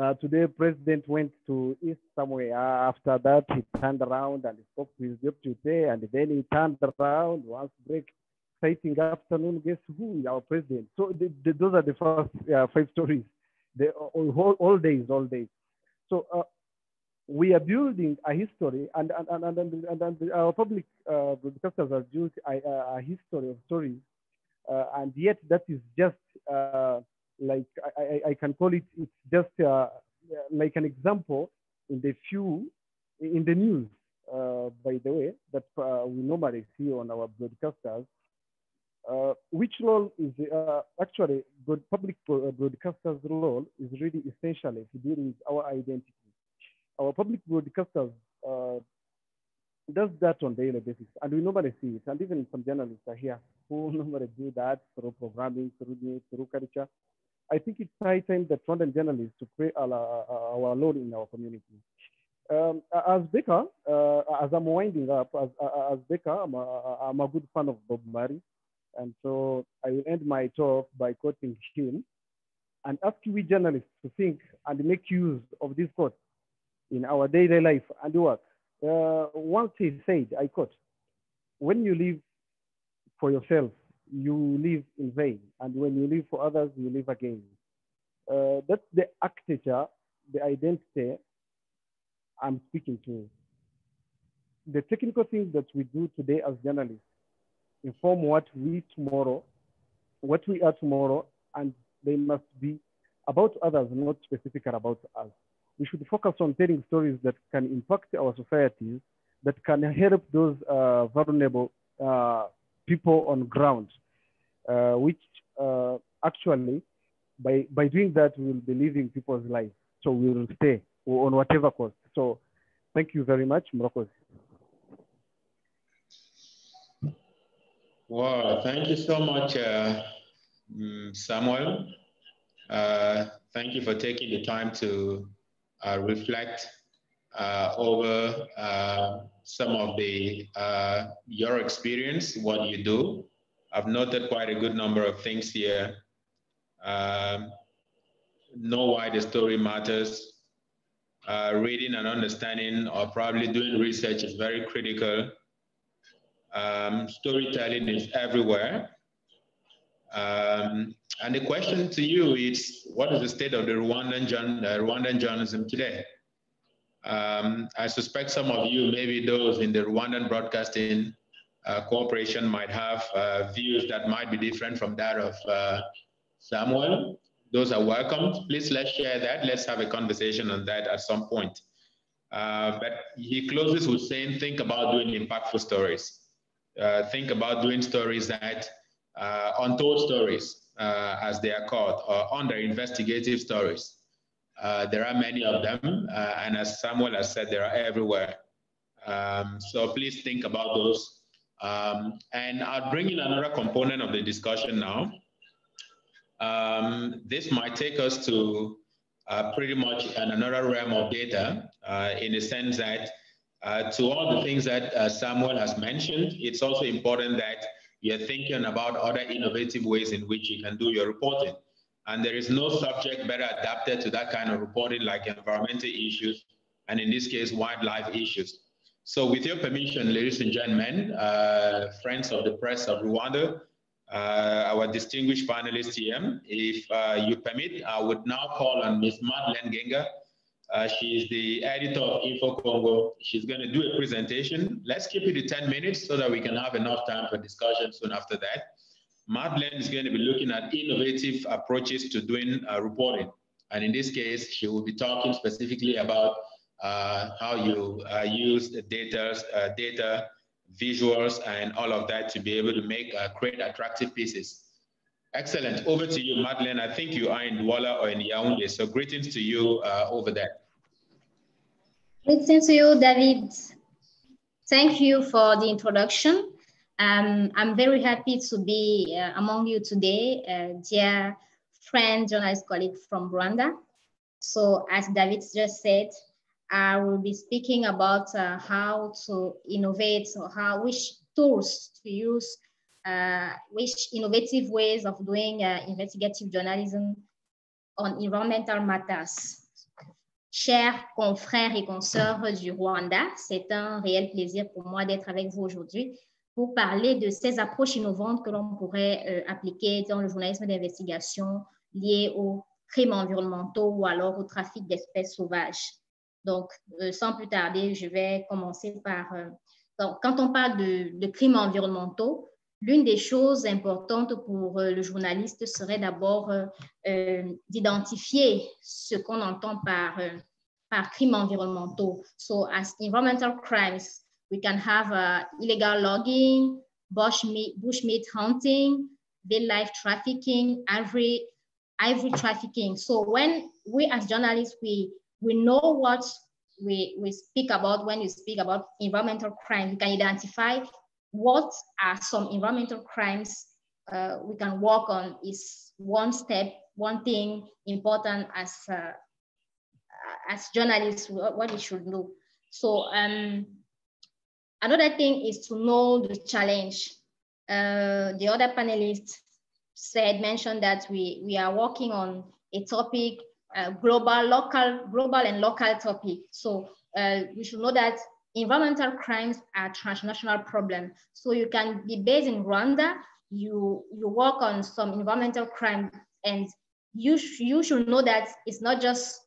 uh, today president went to East somewhere. After that, he turned around and spoke to his deputy, and then he turned around once break, exciting afternoon, guess who? Our president. So the, the, those are the first uh, five stories, the, all, all days, all days. So uh, we are building a history, and, and, and, and, and, and our public uh, broadcasters are building a, a history of stories, uh, and yet that is just uh, like, I, I can call it, it's just uh, like an example in the few, in the news, uh, by the way, that uh, we normally see on our broadcasters, uh, which role is, uh, actually, good public broadcasters' role is really essentially to deal with our identity. Our public broadcasters uh, does that on a daily basis, and we normally see it. And even some journalists are here who normally do that through programming, through news, through culture. I think it's high time that Rwandan journalists to play our, our role in our community. Um, as Baker, uh, as I'm winding up, as, as Baker, I'm a, I'm a good fan of Bob Marley, and so I will end my talk by quoting him and asking we journalists to think and make use of this quote in our daily life and work. Uh, once he said, I quote, "When you live for yourself, you live in vain. And when you live for others, you live again." Uh, that's the architecture, the identity I'm speaking to. The technical things that we do today as journalists inform what we tomorrow, what we are tomorrow, and they must be about others, not specific about us. We should focus on telling stories that can impact our societies, that can help those uh, vulnerable uh, people on ground, uh, which uh, actually, by, by doing that, we'll be living people's lives. So we will stay on whatever cost. So thank you very much, Murakoze. Wow, thank you so much, uh, Samuel. Uh, thank you for taking the time to Uh, reflect uh, over uh, some of the, uh, your experience, what you do. I've noted quite a good number of things here. Um, know why the story matters. Uh, reading and understanding or probably doing research is very critical. Um, storytelling is everywhere. Um, and the question to you is, what is the state of the Rwandan, uh, Rwandan journalism today? Um, I suspect some of you, maybe those in the Rwandan Broadcasting uh, Corporation might have uh, views that might be different from that of uh, Samuel. Those are welcome. Please let's share that. Let's have a conversation on that at some point. Uh, but he closes with saying, think about doing impactful stories. Uh, think about doing stories that Uh, untold stories, uh, as they are called, or under investigative stories. Uh, there are many of them, uh, and as Samuel has said, they are everywhere. Um, so please think about those. Um, and I'll bring in another component of the discussion now. Um, this might take us to uh, pretty much another realm of data, uh, in the sense that uh, to all the things that uh, Samuel has mentioned, it's also important that you're thinking about other innovative ways in which you can do your reporting. And there is no subject better adapted to that kind of reporting like environmental issues, and in this case, wildlife issues. So with your permission, ladies and gentlemen, uh, friends of the press of Rwanda, uh, our distinguished panelists here, if uh, you permit, I would now call on Miz Madeleine Ngeunga. Uh, she is the editor of InfoCongo. She's going to do a presentation. Let's keep it to ten minutes so that we can have enough time for discussion soon after that. Madeleine is going to be looking at innovative approaches to doing uh, reporting. And in this case, she will be talking specifically about uh, how you uh, use data, uh, data, visuals, and all of that to be able to make, uh, create attractive pieces. Excellent. Over to you, Madeleine. I think you are in Douala or in Yaoundé. So greetings to you uh, over there. Greetings to you, David. Thank you for the introduction. Um, I'm very happy to be uh, among you today, uh, dear friend, journalist colleague from Rwanda. So as David just said, I will be speaking about uh, how to innovate or how which tools to use, uh, which innovative ways of doing uh, investigative journalism on environmental matters. Chers confrères et consoeurs du Rwanda, c'est un réel plaisir pour moi d'être avec vous aujourd'hui pour parler de ces approches innovantes que l'on pourrait euh, appliquer dans le journalisme d'investigation lié aux crimes environnementaux ou alors au trafic d'espèces sauvages. Donc, euh, sans plus tarder, je vais commencer par... Euh, donc, quand on parle de, de crimes environnementaux, l'une des choses importantes pour euh, le journaliste serait d'abord euh, euh, d'identifier ce qu'on entend par, euh, par crimes environnementaux. So, as environmental crimes, we can have uh, illegal logging, bushmeat, bushmeat hunting, wildlife trafficking, ivory, ivory trafficking. So when we as journalists, we we know what we, we speak about when you speak about environmental crime. We can identify what are some environmental crimes uh, we can work on is one step, one thing important as, uh, as journalists, what we should do. So um, another thing is to know the challenge. Uh, the other panelist said, mentioned that we, we are working on a topic Uh, global, local, global and local topic. So uh, we should know that environmental crimes are transnational problem. So you can be based in Rwanda, you, you work on some environmental crime, and you, sh you should know that it's not just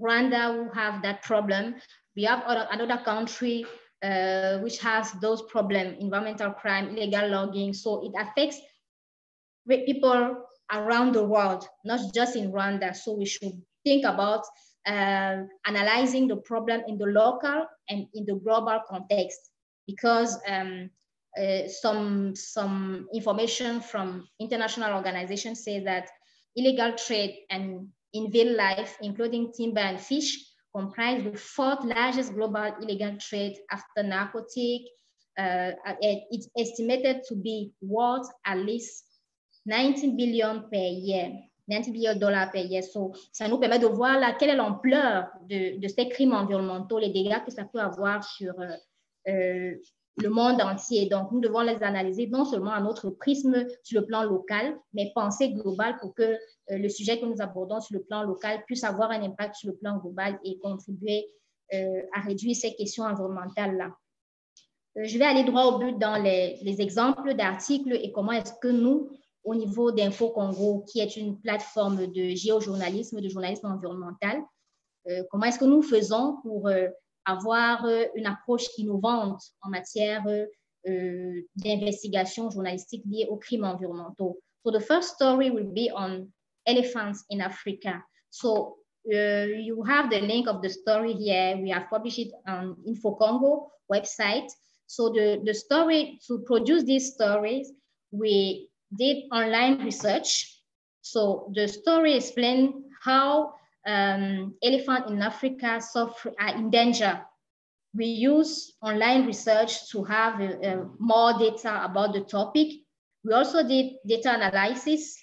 Rwanda who have that problem. We have other, another country uh, which has those problems, environmental crime, illegal logging. So it affects people around the world, not just in Rwanda. So we should think about uh, analyzing the problem in the local and in the global context, because um, uh, some, some information from international organizations say that illegal trade and in wildlife, including timber and fish, comprise the fourth largest global illegal trade after narcotic. Uh, it's estimated to be worth at least nineteen billion dollars per year, nineteen billion dollars per year. So, ça nous permet de voir là, quelle est l'ampleur de, de ces crimes environnementaux, les dégâts que ça peut avoir sur euh, euh, le monde entier. Donc, nous devons les analyser non seulement à notre prisme sur le plan local, mais penser global pour que euh, le sujet que nous abordons sur le plan local puisse avoir un impact sur le plan global et contribuer euh, à réduire ces questions environnementales-là. Euh, je vais aller droit au but dans les, les exemples d'articles et comment est-ce que nous, au niveau d'InfoCongo, qui est une plateforme de géojournalisme, de journalisme environnemental. Euh, comment est-ce que nous faisons pour euh, avoir euh, une approche innovante en matière euh, d'investigation journalistique liée aux crimes environnementaux? So the first story will be on elephants in Africa. So uh, you have the link of the story here. We have published it on InfoCongo website. So the, the story, to produce these stories, we did online research. So the story explains how um, elephants in Africa suffer, are in danger. We use online research to have uh, uh, more data about the topic. We also did data analysis.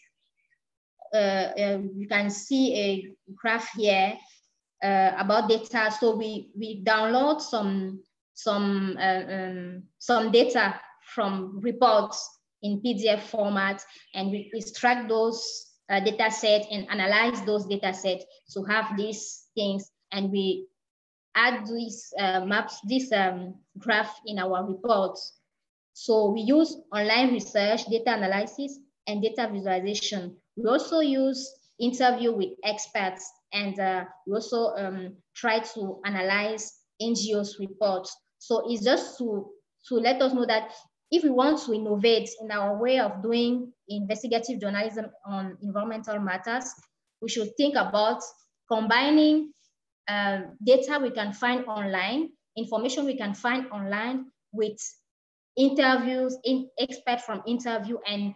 Uh, uh, you can see a graph here uh, about data. So we, we download some, some, uh, um, some data from reports in P D F format, and we extract those uh, data set and analyze those data set to have these things. And we add these uh, maps, this um, graph in our reports. So we use online research, data analysis, and data visualization. We also use interview with experts, and uh, we also um, try to analyze N G Os reports. So it's just to, to let us know that if we want to innovate in our way of doing investigative journalism on environmental matters, we should think about combining uh, data we can find online, information we can find online with interviews, in, experts from interview, and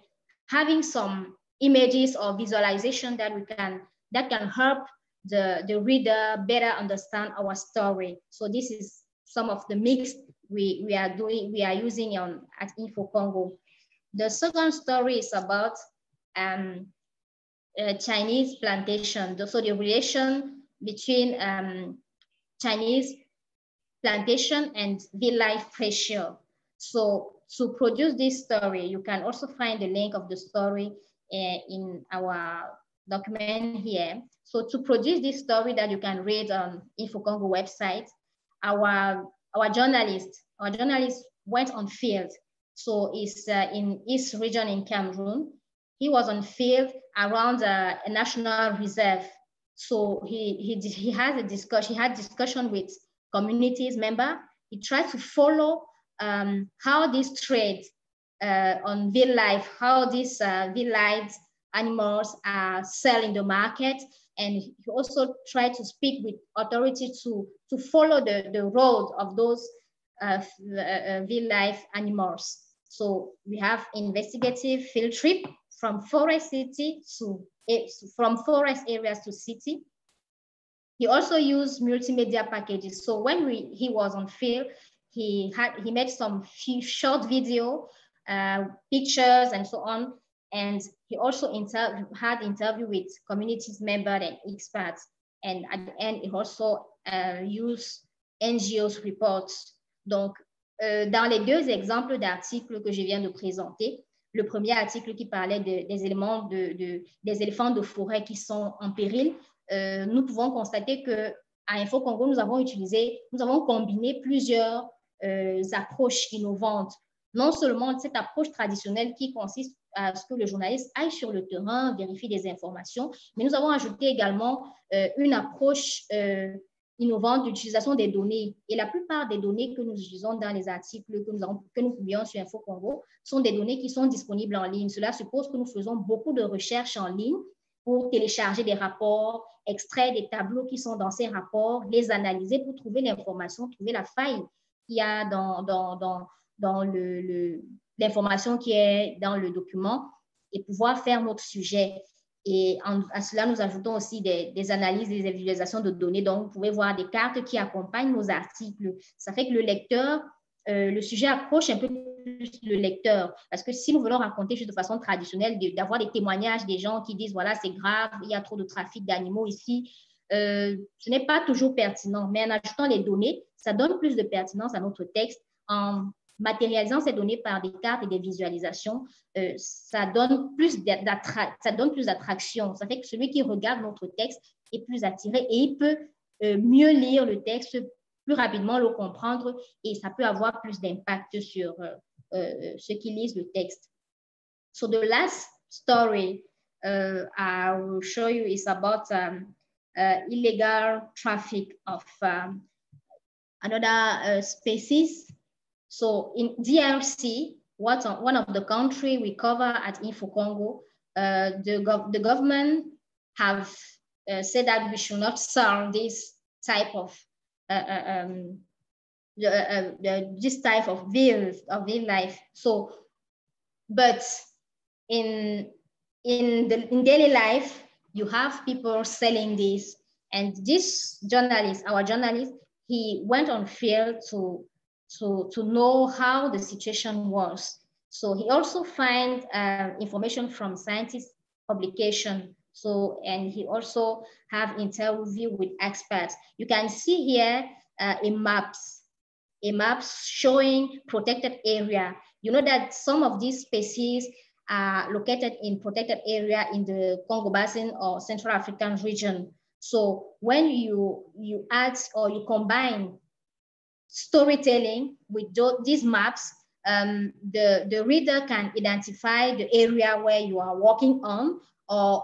having some images or visualization that we can, that can help the, the reader better understand our story. So this is some of the mix we, we are doing, we are using on at InfoCongo. The second story is about um, uh, Chinese plantation. So the relation between um, Chinese plantation and wildlife pressure. So to produce this story, you can also find the link of the story uh, in our document here. So to produce this story that you can read on InfoCongo website, our, our journalist, our journalist went on field. So it's uh, in East region in Cameroon. He was on field around uh, a national reserve. So he, he, did, he has a discussion, he had discussion with communities member. He tried to follow um, how this trade uh, on wildlife, how these uh, wildlife animals are selling the market. And he also tried to speak with authorities to, to follow the, the road of those uh, uh, wildlife animals. So we have investigative field trip from forest city to, from forest areas to city. He also used multimedia packages. So when we, he was on field, he had he made some few short video, uh, pictures and so on. And he also inter had interview with communities member and experts. And at the end, he also uh, used N G Os reports. Donc, euh, dans les deux exemples d'articles que je viens de présenter, le premier article qui parlait de, des éléments de, de des éléphants de forêt qui sont en péril, euh, nous pouvons constater que à InfoCongo nous avons utilisé, nous avons combiné plusieurs euh, approches innovantes. Non seulement cette approche traditionnelle qui consiste à ce que le journaliste aille sur le terrain, vérifie des informations, mais nous avons ajouté également euh, une approche euh, innovante d'utilisation des données. Et la plupart des données que nous utilisons dans les articles que nous, avons, que nous publions sur InfoCongo sont des données qui sont disponibles en ligne. Cela suppose que nous faisons beaucoup de recherches en ligne pour télécharger des rapports, extraire des tableaux qui sont dans ces rapports, les analyser pour trouver l'information, trouver la faille qu'il y a dans, dans, dans, dans le, le, l'information qui est dans le document et pouvoir faire notre sujet. Et en, à cela, nous ajoutons aussi des, des analyses, des visualisations de données. Donc, vous pouvez voir des cartes qui accompagnent nos articles. Ça fait que le lecteur, euh, le sujet approche un peu plus le lecteur. Parce que si nous voulons raconter juste de façon traditionnelle, d'avoir des témoignages des gens qui disent, voilà, c'est grave, il y a trop de trafic d'animaux ici, euh, ce n'est pas toujours pertinent. Mais en ajoutant les données, ça donne plus de pertinence à notre texte. En matérialisant ces données par des cartes et des visualisations, euh, ça donne plus d'attraction. Ça fait que celui qui regarde notre texte est plus attiré et il peut euh, mieux lire le texte, plus rapidement le comprendre et ça peut avoir plus d'impact sur euh, euh, ceux qui lisent le texte. So the last story uh, I will show you is about um, uh, illegal traffic of um, another uh, species. So in D R C, what on, one of the country we cover at InfoCongo, uh, the, gov the government have uh, said that we should not sell this type of uh, um, the, uh, the, this type of wildlife of wildlife. So, but in in the in daily life, you have people selling this, and this journalist, our journalist, he went on field to. To, to know how the situation was. So he also finds uh, information from scientists' publication. So, and he also have interview with experts. You can see here uh, a maps, a maps showing protected area. You know that some of these species are located in protected area in the Congo Basin or Central African region. So when you, you add or you combine storytelling with these maps, um, the, the reader can identify the area where you are walking on or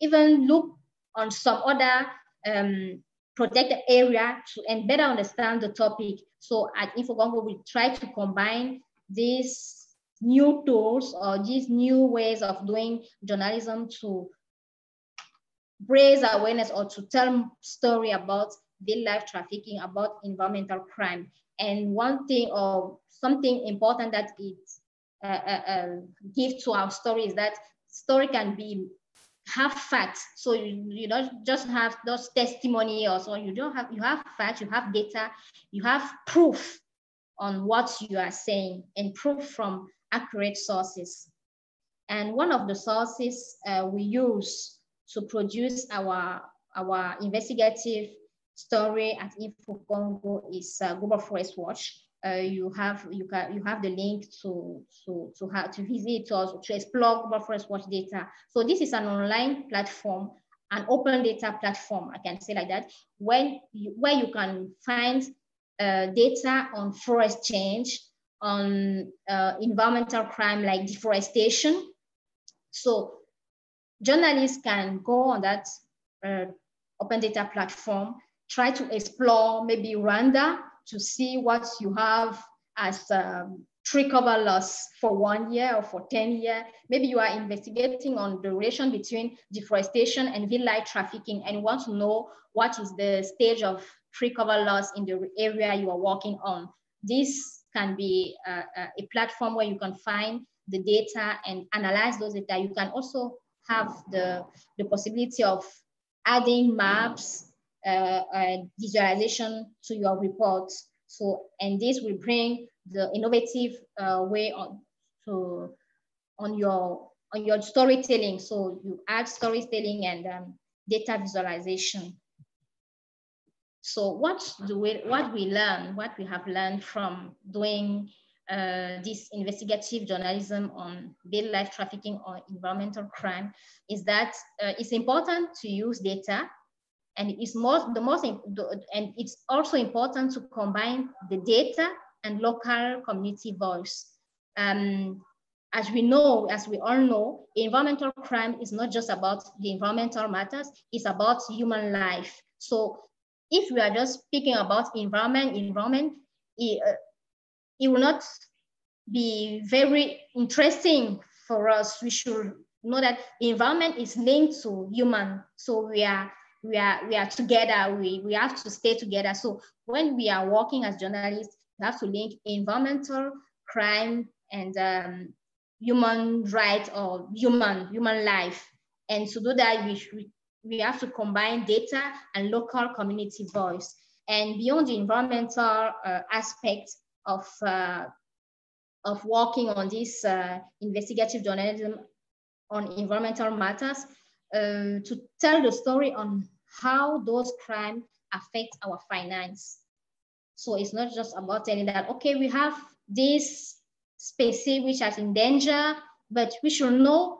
even look on some other um, protected area to, and better understand the topic. So at InfoCongo, we try to combine these new tools or these new ways of doing journalism to raise awareness or to tell story about wildlife trafficking, about environmental crime. And one thing or something important that it uh, uh, gives to our story is that story can be have facts. So you, you don't just have those testimony or so, you don't have, you have facts, you have data, you have proof on what you are saying and proof from accurate sources. And one of the sources uh, we use to produce our our investigative story at InfoCongo is uh, Google Forest Watch. Uh, you have you can you have the link to to to how to visit or to explore Google Forest Watch data. So this is an online platform, an open data platform, I can say like that, when you, where you can find uh, data on forest change, on uh, environmental crime like deforestation. So journalists can go on that uh, open data platform, try to explore maybe Rwanda to see what you have as um, tree cover loss for one year or for ten years. Maybe you are investigating on the relation between deforestation and wildlife trafficking and want to know what is the stage of tree cover loss in the area you are working on. This can be uh, a platform where you can find the data and analyze those data. You can also have the, the possibility of adding maps, uh, uh, visualization to your reports. So, and this will bring the innovative uh, way on to on your on your storytelling. So you add storytelling and um, data visualization. So what do we what we learn? What we have learned from doing uh, this investigative journalism on wildlife trafficking or environmental crime is that uh, it's important to use data, and it's most the most and it's also important to combine the data and local community voice. Um, as we know, as we all know, environmental crime is not just about the environmental matters, it's about human life. So if we are just speaking about environment, environment, it, uh, it will not be very interesting for us. We should know that environment is linked to human. So we are we are we are together, we, we have to stay together. So when we are working as journalists, we have to link environmental crime and um, human rights or human human life. And to do that, we, we have to combine data and local community voice. And beyond the environmental uh, aspect of, uh, of working on this uh, investigative journalism on environmental matters, uh, to tell the story on how those crimes affect our finance. So it's not just about telling that, okay, we have this species which is in danger, but we should know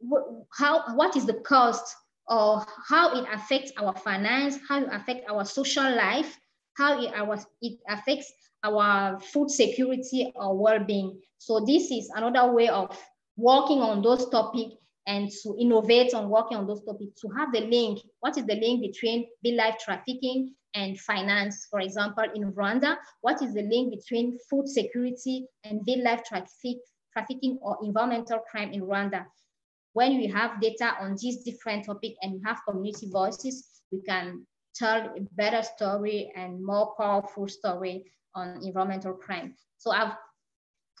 what, how, what is the cost or how it affects our finance, how it affects our social life, how it, our, it affects our food security or well-being. So this is another way of working on those topics and to innovate on working on those topics, to have the link. What is the link between wildlife trafficking and finance? For example, in Rwanda, what is the link between food security and wildlife traffic, trafficking or environmental crime in Rwanda? When we have data on these different topics and we have community voices, we can tell a better story and more powerful story on environmental crime. So I've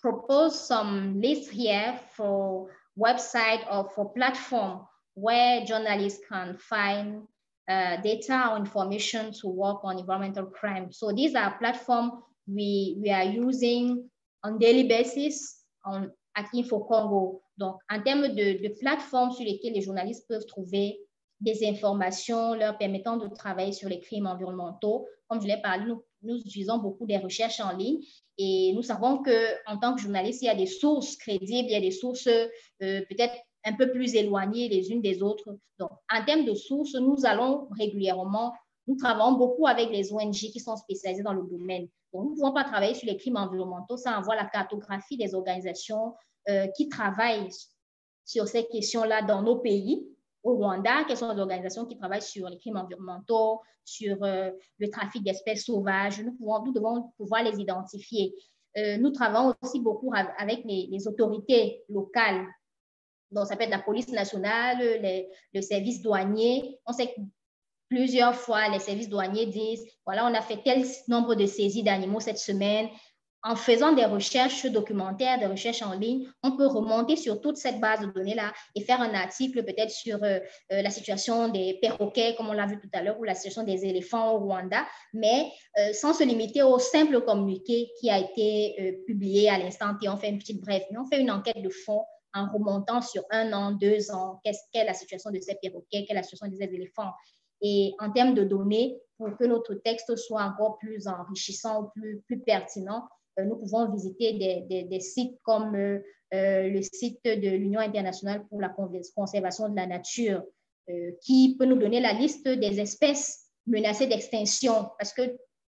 proposed some lists here for website or for platform where journalists can find Uh, data or information to work on environmental crime. So these are platforms we, we are using on daily basis on, at InfoCongo. Donc, en termes de, de plateformes sur lesquelles les journalistes peuvent trouver des informations leur permettant de travailler sur les crimes environnementaux, comme je l'ai parlé, nous, nous utilisons beaucoup des recherches en ligne et nous savons qu'en tant que journaliste, il y a des sources crédibles, il y a des sources euh, peut-être un peu plus éloignées les unes des autres. Donc, en termes de sources, nous allons régulièrement, nous travaillons beaucoup avec les O N G qui sont spécialisées dans le domaine. Donc, nous ne pouvons pas travailler sur les crimes environnementaux sans avoir la cartographie des organisations euh, qui travaillent sur ces questions-là dans nos pays. Au Rwanda, quelles sont les organisations qui travaillent sur les crimes environnementaux, sur euh, le trafic d'espèces sauvages. Nous, pouvons, nous devons pouvoir les identifier. Euh, nous travaillons aussi beaucoup avec les, les autorités locales. Donc, ça peut être la police nationale, les, le service douanier. On sait que plusieurs fois, les services douaniers disent, voilà, on a fait tel nombre de saisies d'animaux cette semaine. En faisant des recherches documentaires, des recherches en ligne, on peut remonter sur toute cette base de données-là et faire un article peut-être sur euh, la situation des perroquets, comme on l'a vu tout à l'heure, ou la situation des éléphants au Rwanda, mais euh, sans se limiter au simple communiqué qui a été euh, publié à l'instant. Et on fait une petite brève, mais on fait une enquête de fond en remontant sur un an, deux ans, qu'est-ce qu'est la situation de ces perroquets, quelle est la situation de ces éléphants. Et en termes de données, pour que notre texte soit encore plus enrichissant ou plus, plus pertinent, euh, nous pouvons visiter des, des, des sites comme euh, euh, le site de l'Union internationale pour la conservation de la nature, euh, qui peut nous donner la liste des espèces menacées d'extinction, parce que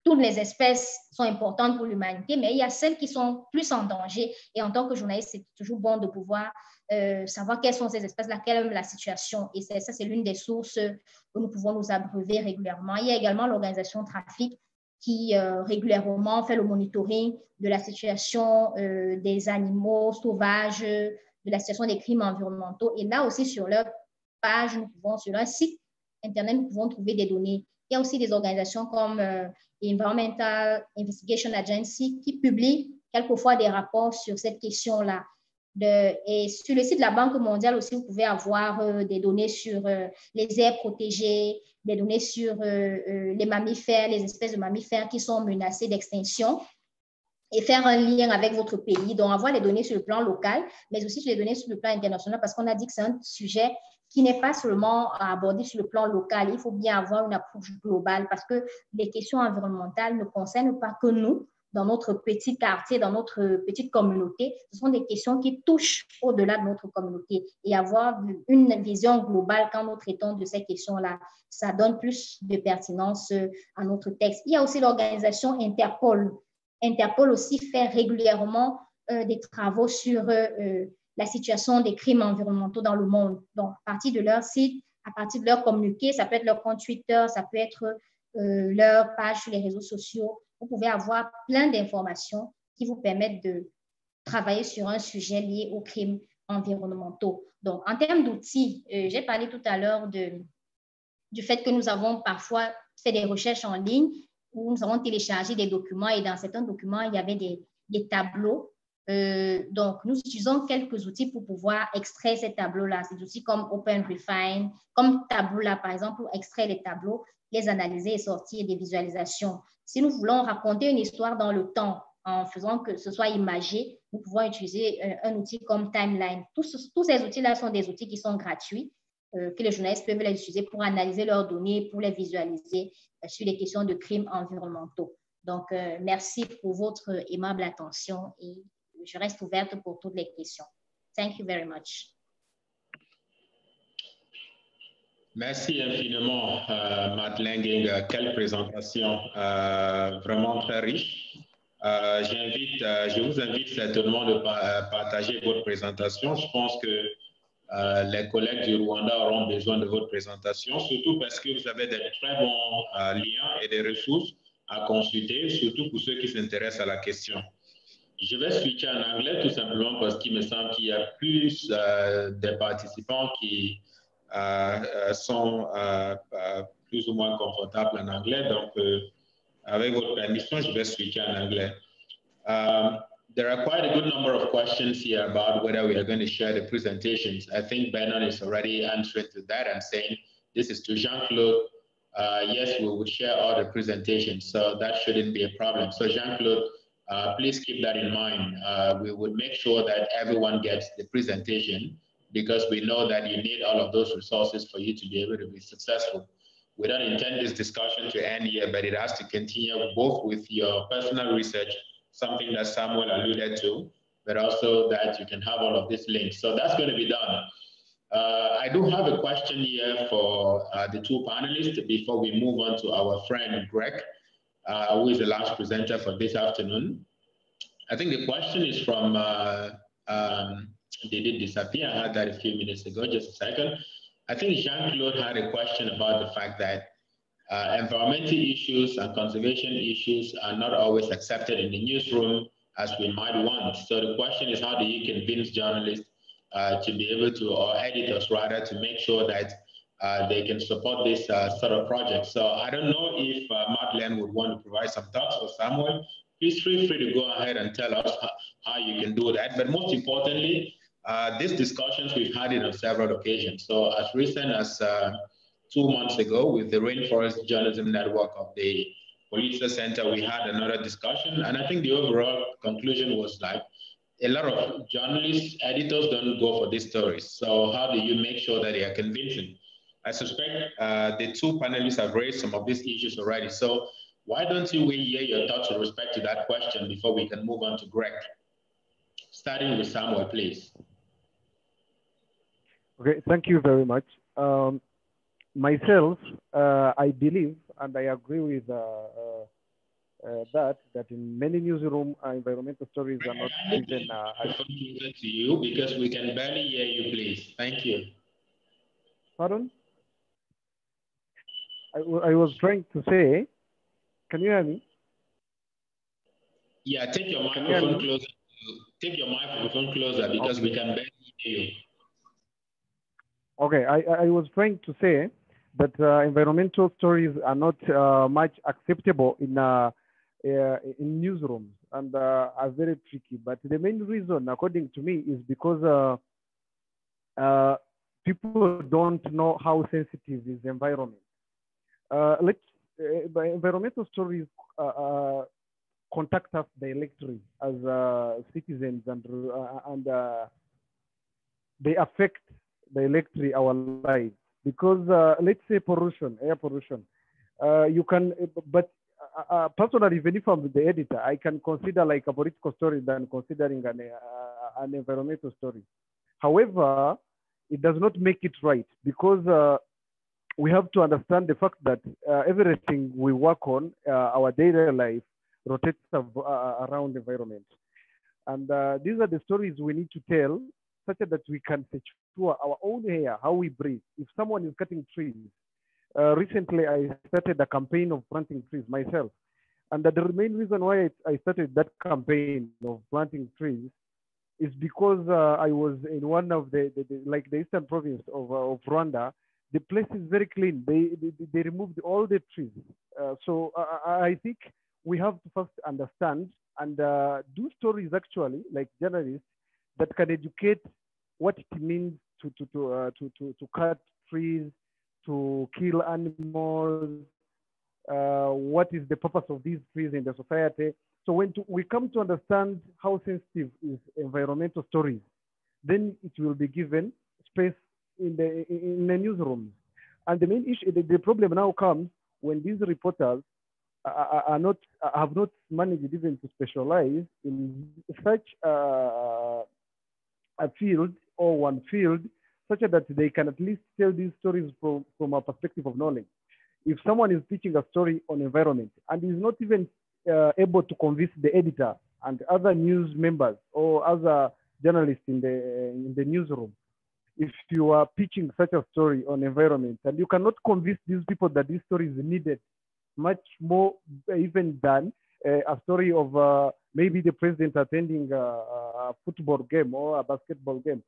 toutes les espèces sont importantes pour l'humanité, mais il y a celles qui sont plus en danger. Et en tant que journaliste, c'est toujours bon de pouvoir euh, savoir quelles sont ces espèces-là, quelle est la situation. Et ça, c'est l'une des sources où nous pouvons nous abreuver régulièrement. Il y a également l'organisation Trafic qui euh, régulièrement fait le monitoring de la situation euh, des animaux sauvages, de la situation des crimes environnementaux. Et là aussi, sur leur page, nous pouvons, sur leur site Internet, nous pouvons trouver des données. Il y a aussi des organisations comme euh, Environmental Investigation Agency qui publie quelquefois des rapports sur cette question-là. Et sur le site de la Banque mondiale aussi, vous pouvez avoir euh, des données sur euh, les aires protégées, des données sur euh, euh, les mammifères, les espèces de mammifères qui sont menacées d'extinction et faire un lien avec votre pays. Donc, avoir les données sur le plan local, mais aussi sur les données sur le plan international parce qu'on a dit que c'est un sujet qui n'est pas seulement abordé sur le plan local. Il faut bien avoir une approche globale parce que les questions environnementales ne concernent pas que nous, dans notre petit quartier, dans notre petite communauté. Ce sont des questions qui touchent au-delà de notre communauté. Et avoir une vision globale quand nous traitons de ces questions-là, ça donne plus de pertinence à notre texte. Il y a aussi l'organisation Interpol. Interpol aussi fait régulièrement euh, des travaux sur... Euh, euh, la situation des crimes environnementaux dans le monde. Donc, à partir de leur site, à partir de leur communiqué, ça peut être leur compte Twitter, ça peut être euh, leur page sur les réseaux sociaux. Vous pouvez avoir plein d'informations qui vous permettent de travailler sur un sujet lié aux crimes environnementaux. Donc, en termes d'outils, euh, j'ai parlé tout à l'heure du fait que nous avons parfois fait des recherches en ligne où nous avons téléchargé des documents et dans certains documents, il y avait des, des tableaux. Euh, donc, nous utilisons quelques outils pour pouvoir extraire ces tableaux-là. C'est des outils comme OpenRefine, comme Taboola, par exemple, pour extraire les tableaux, les analyser et sortir des visualisations. Si nous voulons raconter une histoire dans le temps en faisant que ce soit imagé, nous pouvons utiliser euh, un outil comme Timeline. Tous, tous ces outils-là sont des outils qui sont gratuits, euh, que les journalistes peuvent les utiliser pour analyser leurs données, pour les visualiser euh, sur les questions de crimes environnementaux. Donc, euh, merci pour votre aimable attention et je reste ouverte pour toutes les questions. Thank you very much. Merci infiniment, euh, Madeleine Ngeunga. Quelle présentation euh, vraiment très riche. Euh, j'invite, euh, je vous invite certainement de pa partager votre présentation. Je pense que euh, les collègues du Rwanda auront besoin de votre présentation, surtout parce que vous avez des très bons euh, liens et des ressources à consulter, surtout pour ceux qui s'intéressent à la question. Je vais switcher en anglais tout simplement parce qu'il me semble qu'il y a plus euh, des participants qui euh, sont euh, plus ou moins confortables en anglais. Donc, euh, avec votre permission, je vais switcher en anglais. Um, there are quite a good number of questions here about whether we are going to share the presentations. I think Benon is already answering to that and saying, this is to Jean-Claude. Uh, yes, we will share all the presentations, so that shouldn't be a problem. So Jean-Claude, Uh, please keep that in mind. Uh, we will make sure that everyone gets the presentation because we know that you need all of those resources for you to be able to be successful. We don't intend this discussion to end here, but it has to continue both with your personal research, something that Samuel alluded to, but also that you can have all of these links. So that's going to be done. Uh, I do have a question here for uh, the two panelists before we move on to our friend Greg. Uh, who is the last presenter for this afternoon. I think the question is from, uh, um, they did disappear. I had that a few minutes ago, just a second. I think Jean-Claude had a question about the fact that uh, environmental issues and conservation issues are not always accepted in the newsroom as we might want. So the question is, how do you convince journalists uh, to be able to, or editors rather, to make sure that Uh, they can support this uh, sort of project. So I don't know if uh, Madeleine would want to provide some thoughts or Samuel. Please feel free to go ahead and tell us how you can do that. But most importantly, uh, these discussions we've had it on several occasions. So as recent as uh, two months ago with the Rainforest Journalism Network of the Pulitzer Center, we had another discussion. And I think the overall conclusion was like, a lot of journalists, editors don't go for these stories. So how do you make sure that they are convincing? I suspect uh, the two panelists have raised some of these issues already. So why don't you we hear your thoughts with respect to that question before we can move on to Greg? Starting with Samuel, please. Okay, thank you very much. Um, myself, uh, I believe, and I agree with uh, uh, Uh, that that in many newsroom uh, environmental stories are not even. Uh, to you because we can barely hear you. Please, thank you. Pardon? I, I was trying to say. Can you hear me? Yeah, take your microphone you closer. Take your microphone closer because okay. we can barely hear you. Okay, I I was trying to say that uh, environmental stories are not uh, much acceptable in. Uh, Uh, in newsrooms and uh, are very tricky. But the main reason, according to me, is because uh, uh, people don't know how sensitive is the environment. Uh, let's, uh, environmental stories uh, uh, contact us directly as uh, citizens and, uh, and uh, they affect directly our lives. Because uh, let's say pollution, air pollution, uh, you can, but Uh, personally, even if I'm the editor, I can consider like a political story than considering an, uh, an environmental story. However, it does not make it right because uh, we have to understand the fact that uh, everything we work on, uh, our daily life, rotates uh, around the environment. And uh, these are the stories we need to tell such that we can secure our own air, how we breathe. If someone is cutting trees, Uh, recently, I started a campaign of planting trees myself. And the main reason why I started that campaign of planting trees is because uh, I was in one of the, the, the like the eastern province of, uh, of Rwanda. The place is very clean. They, they, they removed all the trees. Uh, so I, I think we have to first understand and uh, do stories actually, like journalists, that can educate what it means to, to, to, uh, to, to, to cut trees, to kill animals, uh, what is the purpose of these trees in the society. So when to, we come to understand how sensitive is environmental stories, then it will be given space in the, in the newsrooms. And the main issue, the, the problem now comes when these reporters are, are not, have not managed even to specialize in such uh, a field or one field such that they can at least tell these stories from, from a perspective of knowledge. If someone is teaching a story on environment and is not even uh, able to convince the editor and other news members or other journalists in the, in the newsroom, if you are pitching such a story on environment and you cannot convince these people that this story is needed much more even than uh, a story of uh, maybe the president attending a, a football game or a basketball game,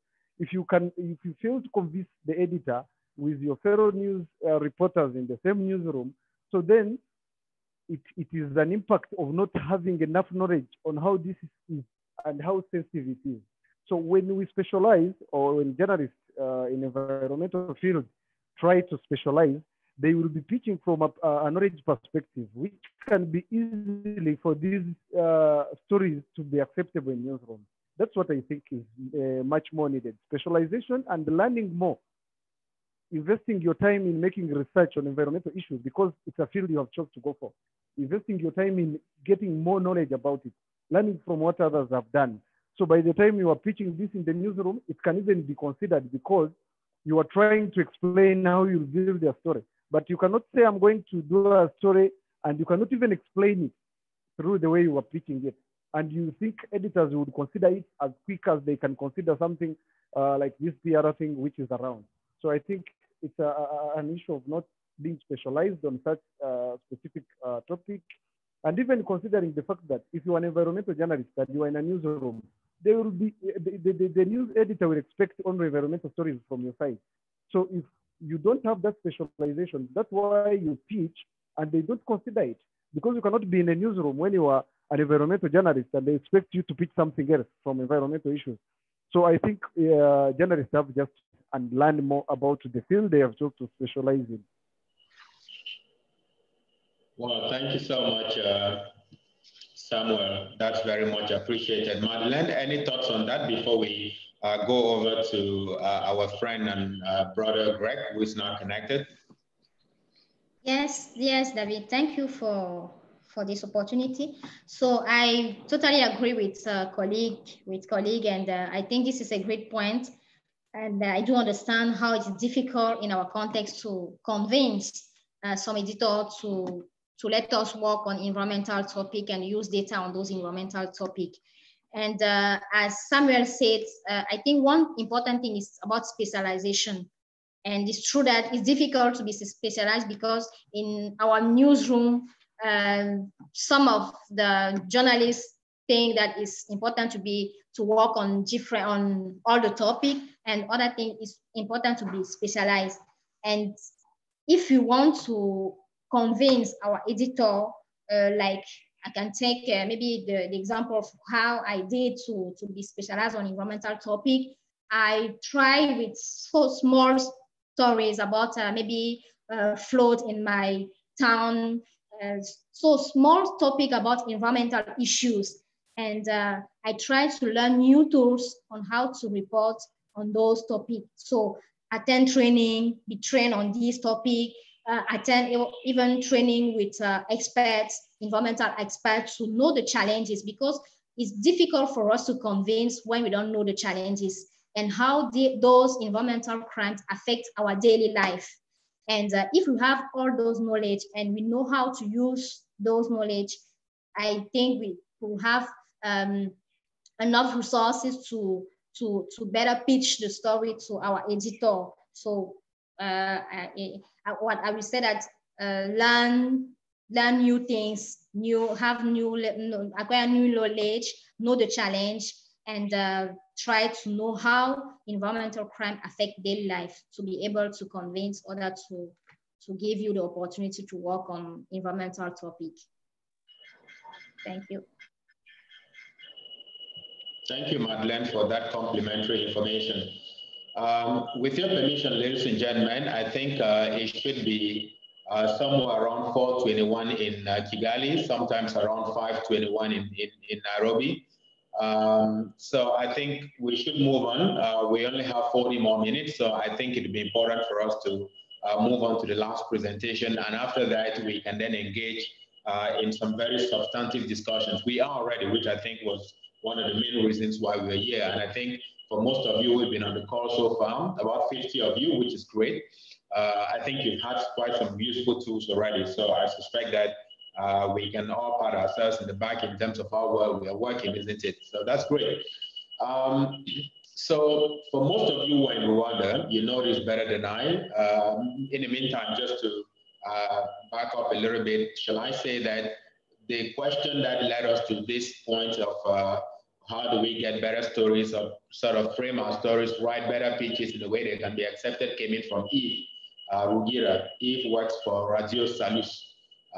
if you can, if you fail to convince the editor with your fellow news uh, reporters in the same newsroom, so then it, it is an impact of not having enough knowledge on how this is and how sensitive it is. So when we specialize, or when journalists uh, in environmental field try to specialize, they will be pitching from a, a knowledge perspective, which can be easily for these uh, stories to be acceptable in newsrooms. That's what I think is uh, much more needed. Specialization and learning more. Investing your time in making research on environmental issues because it's a field you have chose to go for. Investing your time in getting more knowledge about it, learning from what others have done. So by the time you are pitching this in the newsroom, it can even be considered because you are trying to explain how you build your story. But you cannot say, I'm going to do a story, and you cannot even explain it through the way you are pitching it. And you think editors would consider it as quick as they can consider something uh, like this P R thing, which is around. So I think it's a, a, an issue of not being specialized on such uh, specific uh, topic. And even considering the fact that if you're an environmental journalist and you're in a newsroom, there will be, the, the, the news editor will expect only environmental stories from your side. So if you don't have that specialization, that's why you pitch and they don't consider it because you cannot be in a newsroom when you are an environmental journalist and they expect you to pitch something else from environmental issues. So I think uh, journalists have just and learn more about the field they have chose to specialize in. Well, thank you so much, uh, Samuel, that's very much appreciated. Madeleine, any thoughts on that before we uh, go over to uh, our friend and uh, brother Greg, who is now connected? Yes, yes, David, thank you for, for this opportunity. So I totally agree with uh, colleague, with colleague, and uh, I think this is a great point. And I do understand how it's difficult in our context to convince uh, some editor to, to let us work on environmental topic and use data on those environmental topic. And uh, as Samuel said, uh, I think one important thing is about specialization. And it's true that it's difficult to be specialized because in our newsroom, uh, some of the journalists think that it's important to be to work on different on all the topic, and other thing is important to be specialized. And if you want to convince our editor, uh, like I can take uh, maybe the, the example of how I did to, to be specialized on environmental topic. I try with so small stories about uh, maybe uh, flood in my town, uh, so small topic about environmental issues. And uh, I try to learn new tools on how to report on those topics. So attend training, be trained on this topic, uh, attend even training with uh, experts, environmental experts to know the challenges, because it's difficult for us to convince when we don't know the challenges and how the, those environmental crimes affect our daily life. And uh, if we have all those knowledge and we know how to use those knowledge, I think we will have um, enough resources to, to, to better pitch the story to our editor. So uh, I, I, what I would say that uh, learn, learn new things, new, have new, acquire new knowledge, know the challenge, and uh, try to know how environmental crime affect daily life to be able to convince others to, to give you the opportunity to work on environmental topic. Thank you. Thank you, Madeleine, for that complimentary information. Um, with your permission, ladies and gentlemen, I think uh, it should be uh, somewhere around four twenty-one in uh, Kigali, sometimes around five twenty-one in, in, in Nairobi. Um, so I think we should move on. Uh, we only have forty more minutes, so I think it'd be important for us to uh, move on to the last presentation, and after that we can then engage uh, in some very substantive discussions. We are already, which I think was one of the main reasons why we were here, and I think for most of you who've been on the call so far, about fifty of you, which is great. Uh, I think you've had quite some useful tools already, so I suspect that Uh, we can all pat ourselves in the back in terms of how well we are working, isn't it? So that's great. Um, so for most of you who are in Rwanda, you know this better than I. Um, in the meantime, just to uh, back up a little bit, shall I say that the question that led us to this point of uh, how do we get better stories, or sort of frame our stories, write better pitches in a way they can be accepted, came in from Eve uh, Rugira. Eve works for Radio Salus.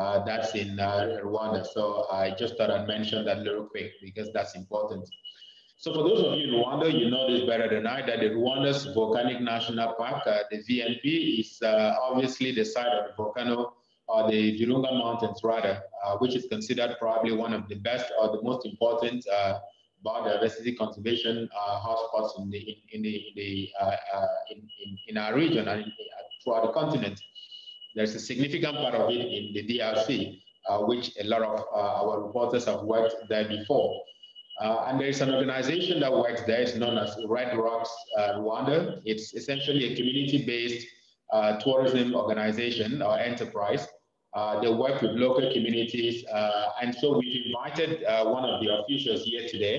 Uh, that's in uh, Rwanda. So I just thought I'd mention that little quick because that's important. So for those of you in Rwanda, you know this better than I, that the Rwanda's Volcanic National Park, uh, the V N P, is uh, obviously the site of the volcano, or the Virunga Mountains rather, uh, which is considered probably one of the best or the most important uh, biodiversity conservation uh, hotspots in, the, in, in, the, in, the, uh, uh, in, in, in our region and in, uh, throughout the continent. There's a significant part of it in the D R C, uh, which a lot of uh, our reporters have worked there before. Uh, and there's an organization that works there, it's known as Red Rocks uh, Rwanda. It's essentially a community-based uh, tourism organization or enterprise. Uh, they work with local communities. Uh, and so we've invited uh, one of the officials here today.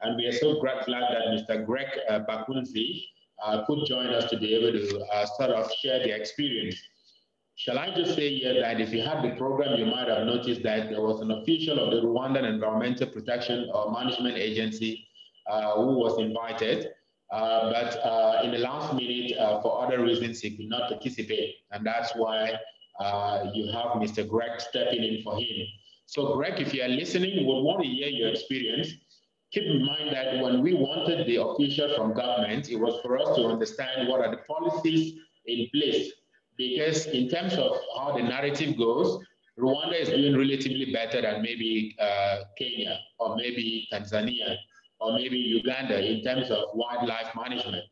And we are so glad that Mister Greg uh, Bakunzi uh, could join us to be able to uh, sort of share the experience. Shall I just say here that if you had the program, you might have noticed that there was an official of the Rwandan Environmental Protection or Management Agency uh, who was invited, uh, but uh, in the last minute, uh, for other reasons, he could not participate. And that's why uh, you have Mister Greg stepping in for him. So Greg, if you are listening, we would want to hear your experience. Keep in mind that when we wanted the official from government, it was for us to understand what are the policies in place. Because in terms of how the narrative goes, Rwanda is doing relatively better than maybe uh, Kenya or maybe Tanzania or maybe Uganda in terms of wildlife management.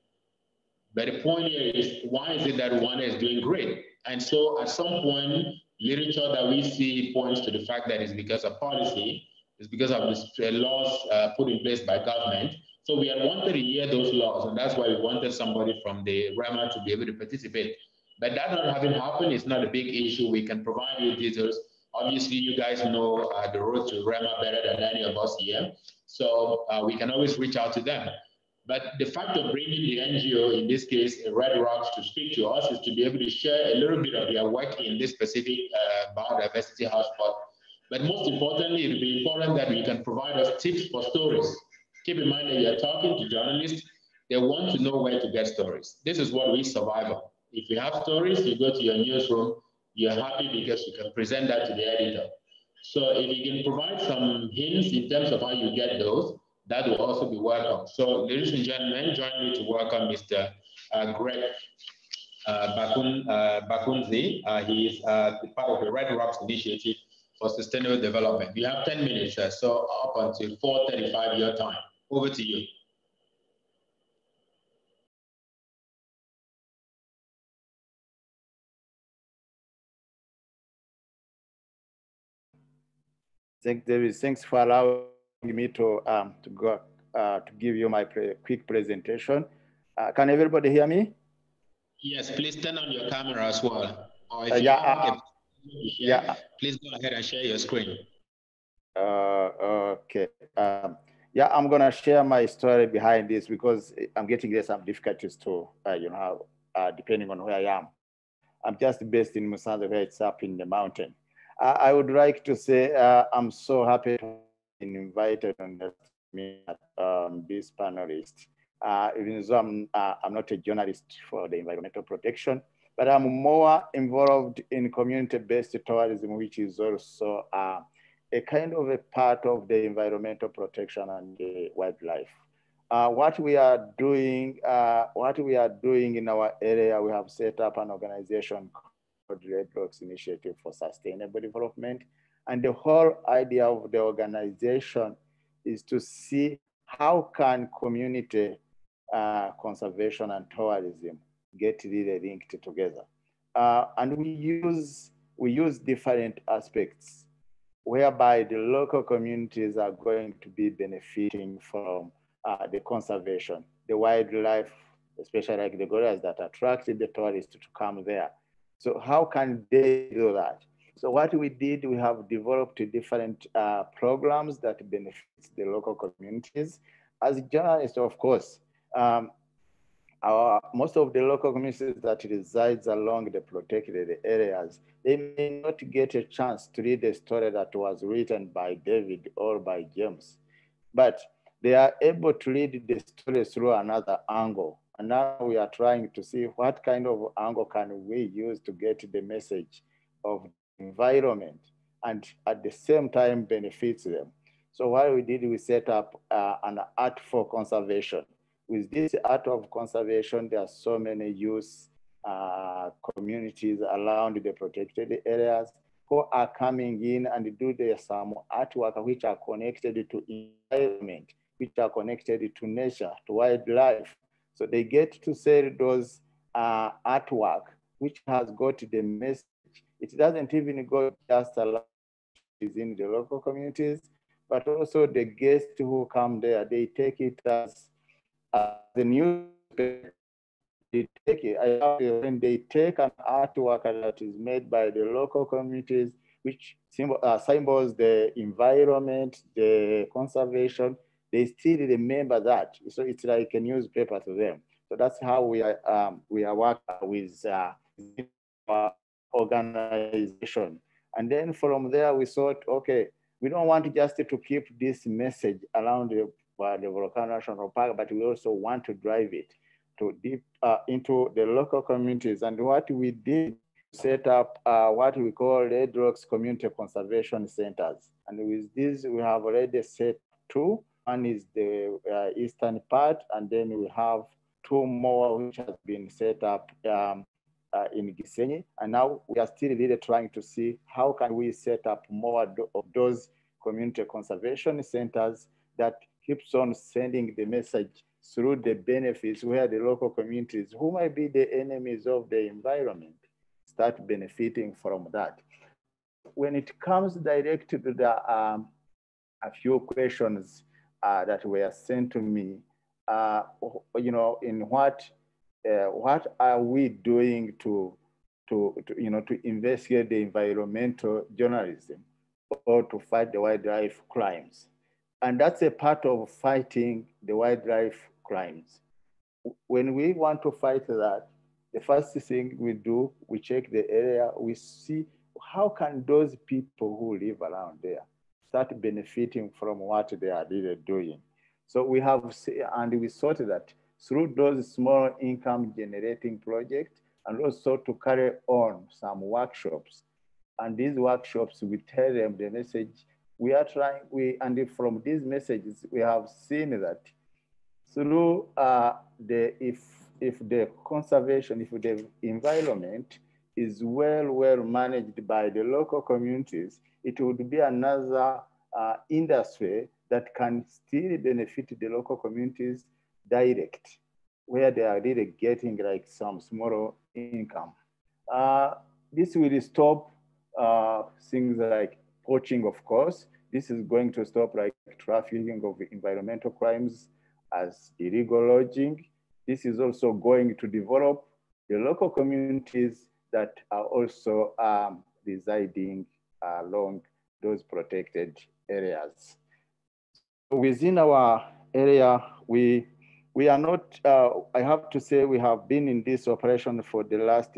But the point here is, why is it that Rwanda is doing great? And so at some point, literature that we see points to the fact that it's because of policy, it's because of the laws uh, put in place by government. So we had wanted to hear those laws, and that's why we wanted somebody from the R E M A to be able to participate. But that not having happened is not a big issue. We can provide you details. Obviously, you guys know uh, the road to R E M A better than any of us here. So uh, we can always reach out to them. But the fact of bringing the N G O, in this case, Red Rocks, to speak to us is to be able to share a little bit of their work in this specific uh, biodiversity hotspot. But most importantly, it will be important that you can provide us tips for stories. Keep in mind that you're talking to journalists. They want to know where to get stories. This is what we survive on. If you have stories, you go to your newsroom, you're happy because you can present that to the editor. So if you can provide some hints in terms of how you get those, that will also be welcome. So ladies and gentlemen, join me to welcome Mister Uh, Greg uh, Bakun, uh, Bakunzi. Uh, he is uh, part of the Red Rocks Initiative for Sustainable Development. You have ten minutes, uh, so up until four thirty-five your time. Over to you. Thank David. Thanks for allowing me to um, to go uh, to give you my pre quick presentation. Uh, can everybody hear me? Yes. Please turn on your camera as well. Or if uh, yeah. You uh, share, yeah. Please go ahead and share your screen. Uh, okay. Um, yeah, I'm gonna share my story behind this because I'm getting there some difficulties too. Uh, you know, uh, depending on where I am. I'm just based in Musanze, where it's up in the mountain. I would like to say uh, I'm so happy to be invited on this, um, this panelist. Uh, even though I'm, uh, I'm not a journalist for the environmental protection, but I'm more involved in community-based tourism, which is also uh, a kind of a part of the environmental protection and the wildlife. Uh, what we are doing, uh, what we are doing in our area, we have set up an organization Red Rocks Initiative for Sustainable Development. And the whole idea of the organization is to see how can community uh, conservation and tourism get really linked together. Uh, and we use, we use different aspects whereby the local communities are going to be benefiting from uh, the conservation, the wildlife, especially like the gorillas that attracted the tourists to come there. So how can they do that? So what we did, we have developed different uh, programs that benefit the local communities. As journalists, of course, um, our, most of the local communities that resides along the protected areas, they may not get a chance to read the story that was written by David or by James, but they are able to read the story through another angle. And now we are trying to see what kind of angle can we use to get the message of environment and at the same time benefits them. So what we did, we set up uh, an art for conservation. With this art of conservation, there are so many youth uh, communities around the protected areas who are coming in and do their some artwork which are connected to environment, which are connected to nature, to wildlife. So they get to sell those uh, artwork, which has got the message. It doesn't even go just in the local communities, but also the guests who come there, they take it as uh, the newspaper. They take it, and they take an artwork that is made by the local communities, which symbol, uh, symbols the environment, the conservation. They still remember that, so it's like a newspaper to them. So that's how we are um, we are working with uh, our organization. And then from there we thought, okay, we don't want just to keep this message around the, uh, the Volcano National Park, but we also want to drive it to deep uh, into the local communities. And what we did, set up uh, what we call Red Rocks Community Conservation Centers. And with this, we have already set two. One is the uh, eastern part, and then we have two more which has been set up um, uh, in Gisenyi. And now we are still really trying to see how can we set up more of those community conservation centers that keeps on sending the message through the benefits where the local communities, who might be the enemies of the environment, start benefiting from that. When it comes direct to the, um, a few questions uh, that were sent to me, uh, you know, in what, uh, what are we doing to, to, to, you know, to investigate the environmental journalism or to fight the wildlife crimes? And that's a part of fighting the wildlife crimes. When we want to fight that, the first thing we do, we check the area, we see how can those people who live around there start benefiting from what they are really doing. So we have, and we sought that through those small income generating projects, and also to carry on some workshops. And these workshops, we tell them the message we are trying, we, and from these messages, we have seen that through uh, the, if, if the conservation, if the environment is well, well managed by the local communities, it would be another uh, industry that can still benefit the local communities direct, where they are really getting like some small income. Uh, this will stop uh, things like poaching, of course. This is going to stop like trafficking of environmental crimes as illegal lodging. This is also going to develop the local communities that are also um, residing along those protected areas. Within our area, we, we are not, uh, I have to say, we have been in this operation for the last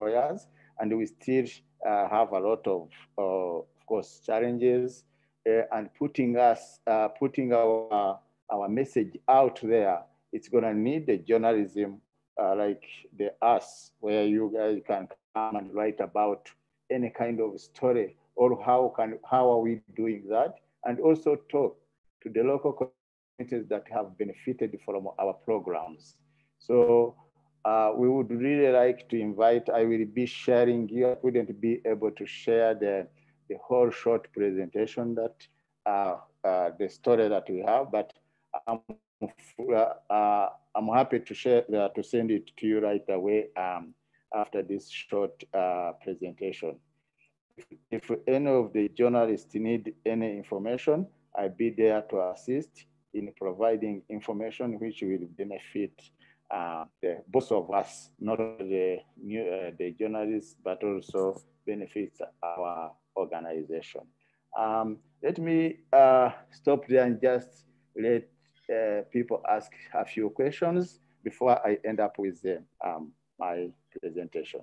four years, and we still uh, have a lot of, uh, of course, challenges uh, and putting us, uh, putting our, our message out there. It's gonna need the journalism uh, like the us, where you guys can come and write about any kind of story, or how can, how are we doing that? And also talk to the local communities that have benefited from our programs. So uh, we would really like to invite, I will be sharing here, I couldn't be able to share the, the whole short presentation that, uh, uh, the story that we have, but I'm, uh, uh, I'm happy to share, uh, to send it to you right away um, after this short uh, presentation. If, if any of the journalists need any information, I'll be there to assist in providing information which will benefit uh, the, both of us, not only the, uh, the journalists, but also benefits our organization. Um, let me uh, stop there and just let uh, people ask a few questions before I end up with them, um, my presentation.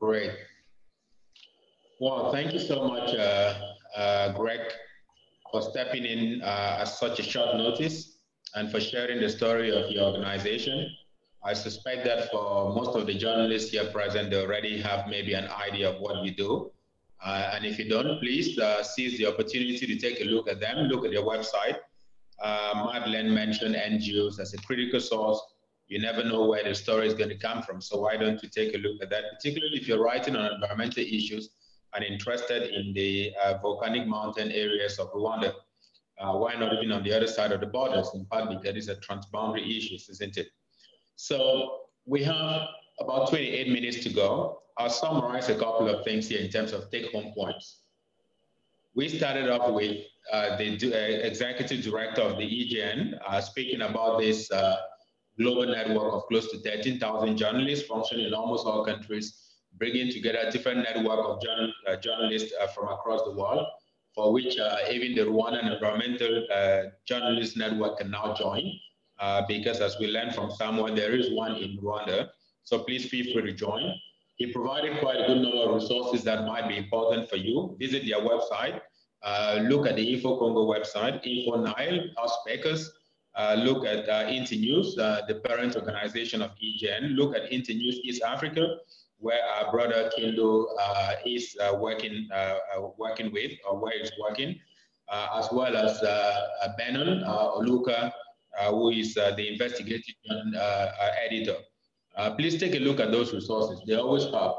Great. Well, thank you so much, uh, uh, Greg, for stepping in uh, at such a short notice and for sharing the story of your organization. I suspect that for most of the journalists here present, they already have maybe an idea of what you do. Uh, and if you don't, please uh, seize the opportunity to take a look at them, look at their website. Uh, Madeleine mentioned N G Os as a critical source. You never know where the story is going to come from. So why don't you take a look at that, particularly if you're writing on environmental issues and interested in the uh, volcanic mountain areas of Rwanda. Uh, why not even on the other side of the borders? In part because these are transboundary issues, isn't it? So we have about twenty-eight minutes to go. I'll summarize a couple of things here in terms of take-home points. We started off with uh, the uh, executive director of the E J N uh, speaking about this uh, global network of close to thirteen thousand journalists functioning in almost all countries, bringing together a different network of journal, uh, journalists uh, from across the world, for which uh, even the Rwandan Environmental uh, Journalists Network can now join, uh, because as we learned from Samuel, there is one in Rwanda. So please feel free to join. He provided quite a good number of resources that might be important for you. Visit their website, uh, look at the InfoCongo website, Info Nile, Oxpeckers, Uh, look at uh, Internews, uh, the parent organization of E J N. Look at Internews East Africa, where our brother Kiyundu uh, is uh, working, uh, uh, working with, or where he's working, uh, as well as uh, uh, Benon uh, Oluka, uh, who is uh, the investigative uh, uh, editor. Uh, please take a look at those resources. They always help.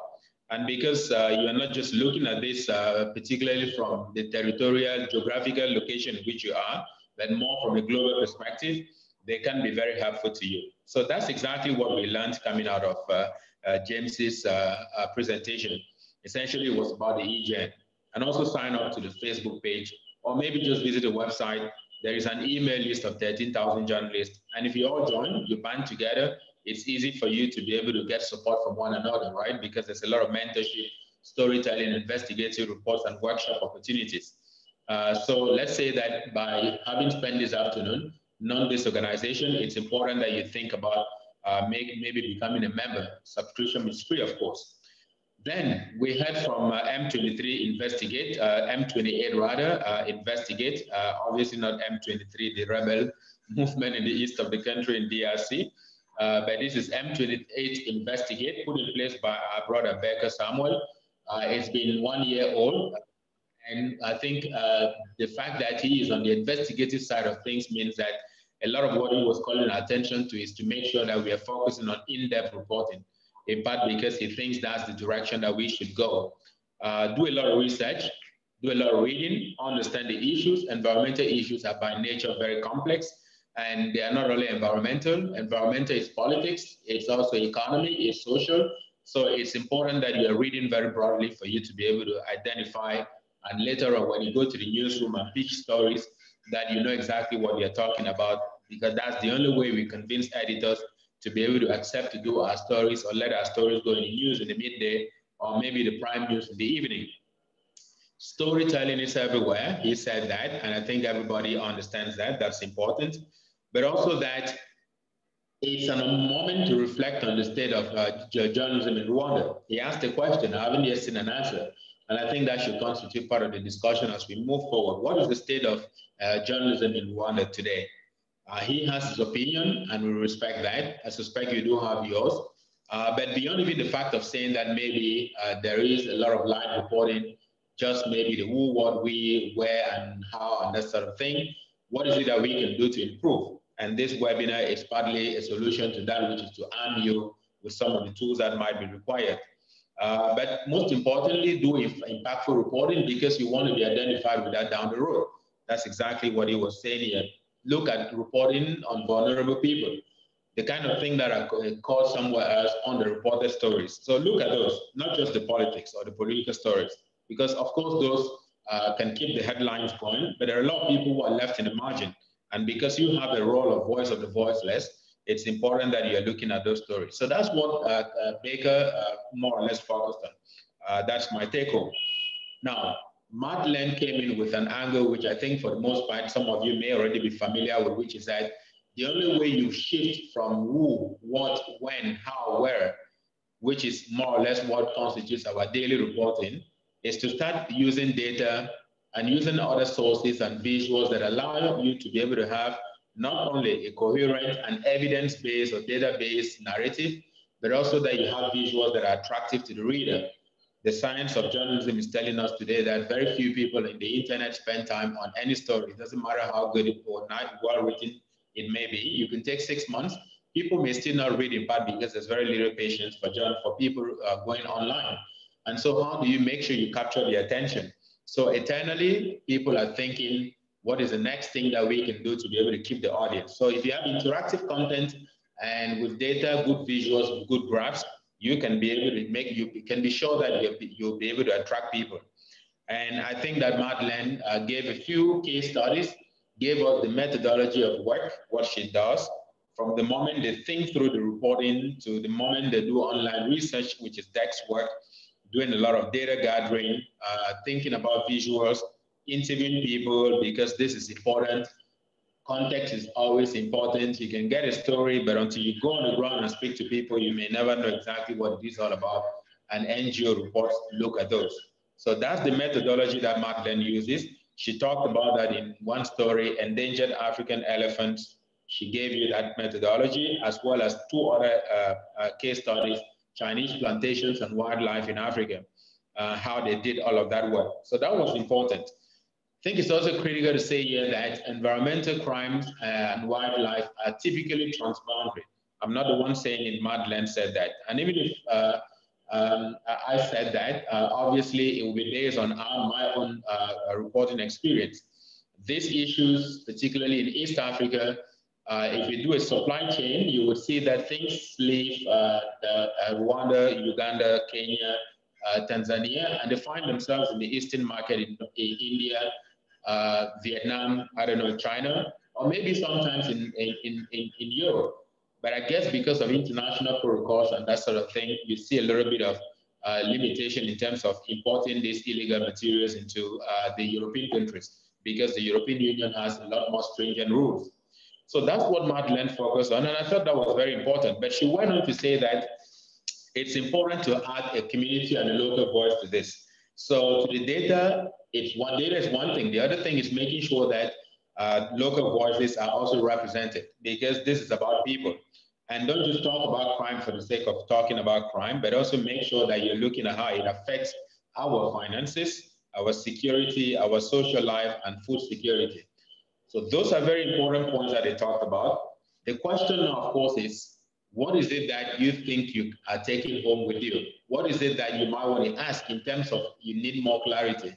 And because uh, you are not just looking at this, uh, particularly from the territorial, geographical location in which you are, but more from a global perspective, they can be very helpful to you. So that's exactly what we learned coming out of uh, uh, James's uh, uh, presentation. Essentially, it was about the e-gen. And also sign up to the Facebook page, or maybe just visit the website. There is an email list of thirteen thousand journalists. And if you all join, you band together, it's easy for you to be able to get support from one another, right? Because there's a lot of mentorship, storytelling, investigative reports, and workshop opportunities. Uh, so let's say that by having spent this afternoon, knowing this organization, it's important that you think about uh, make, maybe becoming a member. Subscription is free, of course. Then we heard from uh, M twenty-three Investigate, uh, M twenty-eight rather, uh, Investigate, uh, obviously not M twenty-three, the rebel movement in the east of the country in D R C. Uh, but this is M twenty-eight Investigate, put in place by our brother Baker Samuel. Uh, it's been one year old. And I think uh, the fact that he is on the investigative side of things means that a lot of what he was calling attention to is to make sure that we are focusing on in-depth reporting, in part because he thinks that's the direction that we should go. Uh, do a lot of research, do a lot of reading, understand the issues. Environmental issues are by nature very complex. And they are not only environmental. Environmental is politics, it's also economy, it's social. So it's important that you are reading very broadly for you to be able to identify. And later on, when you go to the newsroom and pitch stories, that you know exactly what you're talking about, because that's the only way we convince editors to be able to accept to do our stories or let our stories go in the news in the midday, or maybe the prime news in the evening. Storytelling is everywhere. He said that, and I think everybody understands that. That's important. But also that it's a moment to reflect on the state of uh, journalism in Rwanda. He asked a question, I haven't yet seen an answer. And I think that should constitute part of the discussion as we move forward. What is the state of uh, journalism in Rwanda today? Uh, he has his opinion, and we respect that. I suspect you do have yours. Uh, but beyond even the fact of saying that maybe uh, there is a lot of live reporting, just maybe the who, what, we, where, and how, and that sort of thing, what is it that we can do to improve? And this webinar is partly a solution to that, which is to arm you with some of the tools that might be required. Uh, but most importantly, do impactful reporting, because you want to be identified with that down the road. That's exactly what he was saying here. Look at reporting on vulnerable people, the kind of thing that are called somewhere else on the reported stories. So look at those, not just the politics or the political stories, because of course those uh, can keep the headlines going, but there are a lot of people who are left in the margin. And because you have a role of voice of the voiceless, it's important that you're looking at those stories. So that's what uh, uh, Baker uh, more or less focused on. Uh, that's my take home. Now, Madeleine came in with an angle, which I think for the most part, some of you may already be familiar with, which is that the only way you shift from who, what, when, how, where, which is more or less what constitutes our daily reporting, is to start using data and using other sources and visuals that allow you to be able to have not only a coherent and evidence-based or data-based narrative, but also that you have visuals that are attractive to the reader. The science of journalism is telling us today that very few people in the internet spend time on any story. It doesn't matter how good or not well written it may be. You can take six months. People may still not read, in part because there's very little patience for, for people uh, going online. And so how do you make sure you capture the attention? So eternally, people are thinking, what is the next thing that we can do to be able to keep the audience? So if you have interactive content and with data, good visuals, with good graphs, you can be able to make, you can be sure that you'll be able to attract people. And I think that Madeleine uh, gave a few case studies, gave us the methodology of work, what she does, from the moment they think through the reporting to the moment they do online research, which is Dex work, doing a lot of data gathering, uh, thinking about visuals, interviewing people, because this is important. Context is always important. You can get a story, but until you go on the ground and speak to people, you may never know exactly what it is all about. And N G O reports look at those. So that's the methodology that Madeleine uses. She talked about that in one story, Endangered African Elephants. She gave you that methodology, as well as two other uh, uh, case studies, Chinese plantations and wildlife in Africa, uh, how they did all of that work. So that was important. I think it's also critical to say here that environmental crimes and wildlife are typically transboundary. I'm not the one saying it, Madeleine said that. And even if uh, um, I said that, uh, obviously it will be based on our, my own uh, reporting experience. These issues, particularly in East Africa, uh, if you do a supply chain, you would see that things leave uh, the, uh, Rwanda, Uganda, Kenya, uh, Tanzania, and they find themselves in the Eastern market in, in India, uh, Vietnam, I don't know, China, or maybe sometimes in, in, in, in Europe. But I guess because of international protocols and that sort of thing, you see a little bit of uh, limitation in terms of importing these illegal materials into uh, the European countries, because the European Union has a lot more stringent rules. So that's what Madeleine focused on, and I thought that was very important. But she went on to say that it's important to add a community and a local voice to this. So to the data, it's one, data is one thing. The other thing is making sure that uh, local voices are also represented, because this is about people. And don't just talk about crime for the sake of talking about crime, but also make sure that you're looking at how it affects our finances, our security, our social life, and food security. So those are very important points that they talked about. The question, of course, is what is it that you think you are taking home with you? What is it that you might want to ask in terms of you need more clarity?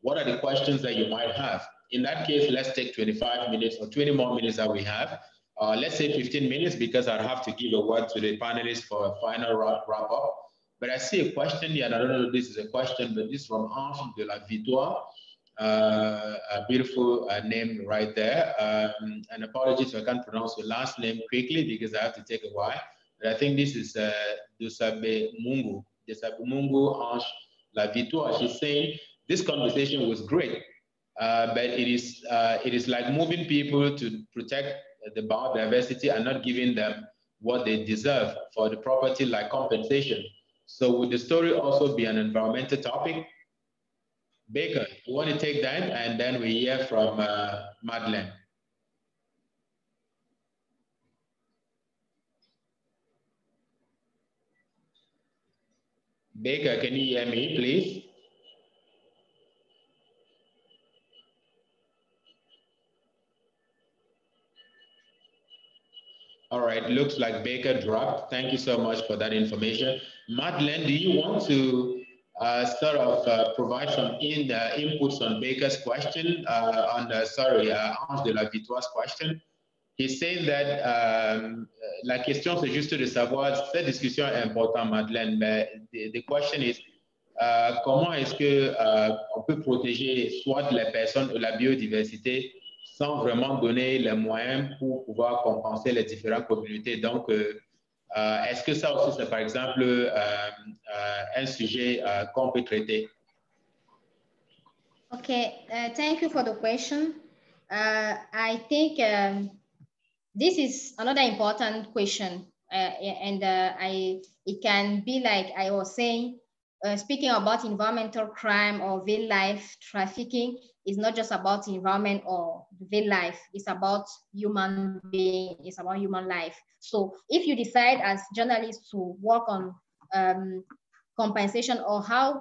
What are the questions that you might have? In that case, let's take twenty-five minutes or twenty more minutes that we have. Uh, let's say fifteen minutes, because I'll have to give a word to the panelists for a final wrap up. But I see a question here, and I don't know if this is a question, but this is from Ange de la Victoire, uh, a beautiful uh, name right there. Um, and apologies if I can't pronounce your last name quickly, because I have to take a while. But I think this is uh, Dusabe Mungu, Dusabe Mungu Ange la Victoire. She's saying, this conversation was great, uh, but it is, uh, it is like moving people to protect the biodiversity and not giving them what they deserve for the property, like compensation. So would the story also be an environmental topic? Baker, you want to take that, and then we hear from uh, Madeleine. Baker, can you hear me, please? All right, looks like Baker dropped. Thank you so much for that information. Madeleine, do you want to uh, sort of uh, provide some in, uh, inputs on Baker's question, uh, on the, sorry, uh, Ange de la Victoire's question? He's saying that um, la question c'est juste de savoir, cette discussion est importante, Madeleine, mais the, the question is, uh, comment est-ce que uh, on peut protéger soit les personnes ou la biodiversité sans vraiment donner les moyens pour pouvoir compenser les différentes communautés. Donc, euh, euh, est-ce que ça aussi, c'est par exemple euh, euh, un sujet euh, qu'on peut traiter? Okay, uh, thank you for the question. Uh, I think um, this is another important question, uh, and uh, I it can be like I was saying, uh, speaking about environmental crime or wildlife trafficking. It's not just about environment or wildlife, it's about human being, it's about human life. So if you decide as journalists to work on um, compensation or how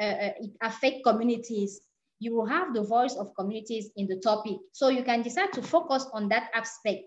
uh, it affects communities, you will have the voice of communities in the topic. So you can decide to focus on that aspect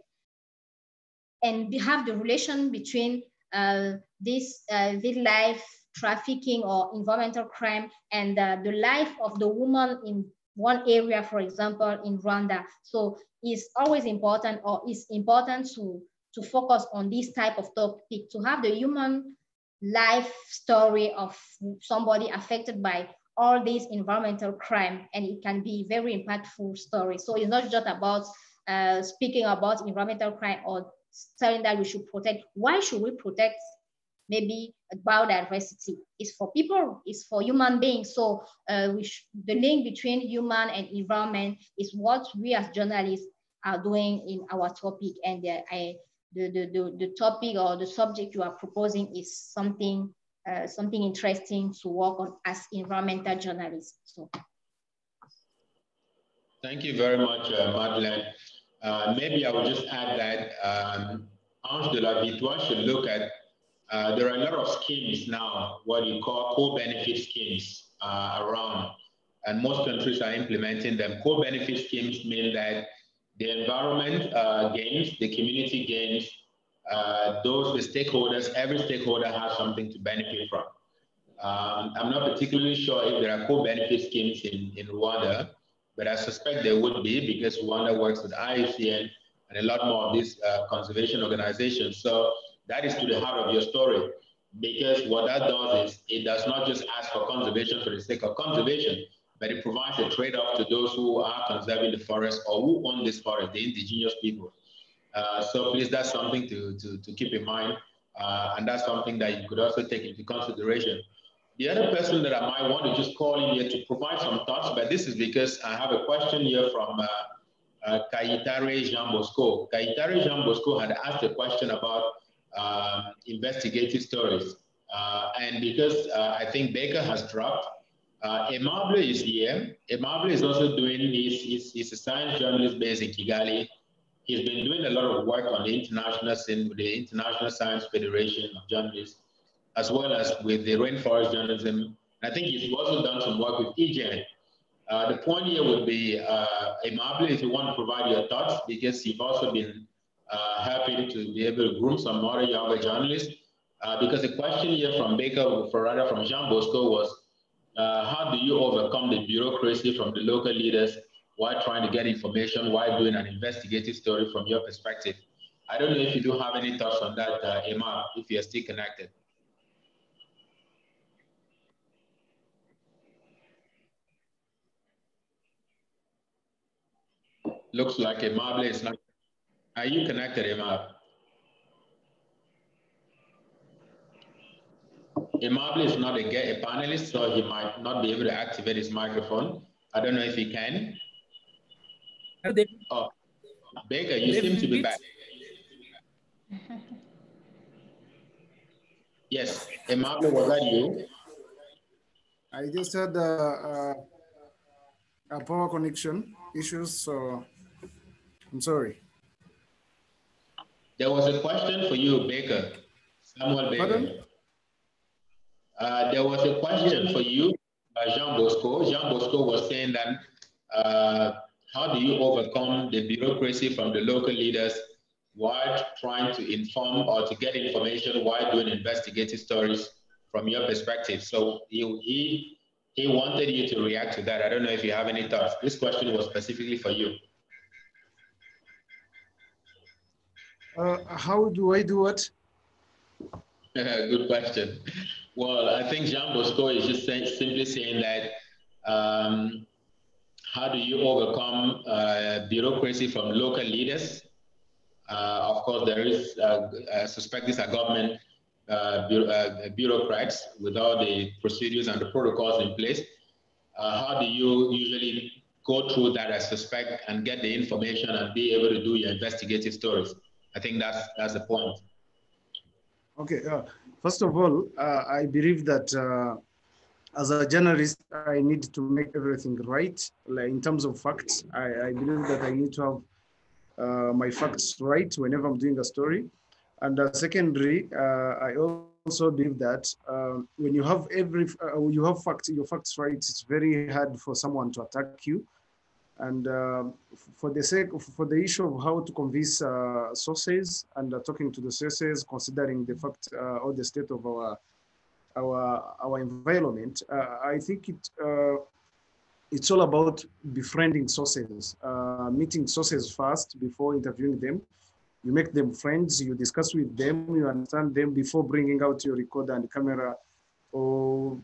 and have the relation between uh, this uh, wildlife trafficking or environmental crime and uh, the life of the woman in one area, for example, in Rwanda. So it's always important, or it's important to, to focus on this type of topic, to have the human life story of somebody affected by all these environmental crime, and it can be very impactful story. So it's not just about uh, speaking about environmental crime or telling that we should protect. Why should we protect? Maybe biodiversity is for people, it's for human beings. So uh, we the link between human and environment is what we as journalists are doing in our topic. And the, I, the, the, the, the topic or the subject you are proposing is something, uh, something interesting to work on as environmental journalists. So. Thank you very much, uh, Madeleine. Uh, maybe I will just add that um, Ange de la Victoire should look at Uh, there are a lot of schemes now, what you call co-benefit schemes uh, around, and most countries are implementing them. Co-benefit schemes mean that the environment uh, gains, the community gains, uh, those the stakeholders, every stakeholder has something to benefit from. Um, I'm not particularly sure if there are co-benefit schemes in, in Rwanda, but I suspect there would be because Rwanda works with I U C N and a lot more of these uh, conservation organizations. So that is to the heart of your story, because what that does is it does not just ask for conservation for the sake of conservation, but it provides a trade-off to those who are conserving the forest or who own this forest, the indigenous people. Uh, so please, that's something to, to, to keep in mind. Uh, and that's something that you could also take into consideration. The other person that I might want to just call in here to provide some thoughts, but this is because I have a question here from uh, uh, Kayitare Jean Bosco. Kayitare Jean Bosco had asked a question about um, investigative stories. Uh, and because uh, I think Baker has dropped, uh, Emable is here. Emable is also doing, he's, he's, he's a science journalist based in Kigali. He's been doing a lot of work on the international scene with the International Science Federation of Journalists, as well as with the Rainforest Journalism. I think he's also done some work with E J N. Uh, the point here would be, uh, Emable, if you want to provide your thoughts, because you've also been uh, happy to be able to groom some more younger journalists, uh, because the question here from Baker, for rather from Jean Bosco was, uh, how do you overcome the bureaucracy from the local leaders while trying to get information, while doing an investigative story from your perspective? I don't know if you do have any thoughts on that, uh, Emma, if you're still connected. Looks like Emma is not. Are you connected, Emma? Emma is not a, a panelist, so he might not be able to activate his microphone. I don't know if he can. Oh, Baker, you seem to be back. Yes, Emma, was that you? I just had a, a, a power connection issues, so. I'm sorry. There was a question for you, Baker. Samuel Baker. Uh, there was a question for you, uh, Jean Bosco. Jean Bosco was saying that uh, how do you overcome the bureaucracy from the local leaders while trying to inform or to get information while doing investigative stories from your perspective? So you, he, he wanted you to react to that. I don't know if you have any thoughts. This question was specifically for you. Uh, how do I do it? Good question. Well, I think Jean Bosco is just say, simply saying that um, how do you overcome uh, bureaucracy from local leaders? Uh, of course, there is, uh, I suspect these are government uh, bu uh, bureaucrats with all the procedures and the protocols in place. Uh, how do you usually go through that, I suspect, and get the information and be able to do your investigative stories? I think that's, that's the point. Okay, uh, first of all, uh, I believe that uh, as a journalist, I need to make everything right. Like in terms of facts, I, I believe that I need to have uh, my facts right whenever I'm doing a story. And uh, secondly, uh, I also believe that um, when you have every, uh, you have facts, your facts right, it's very hard for someone to attack you. And uh, for the sake of, for the issue of how to convince uh, sources and uh, talking to the sources, considering the fact uh, or the state of our our our environment, uh, I think it uh, it's all about befriending sources, uh, meeting sources first before interviewing them. You make them friends, you discuss with them, you understand them before bringing out your recorder and camera, or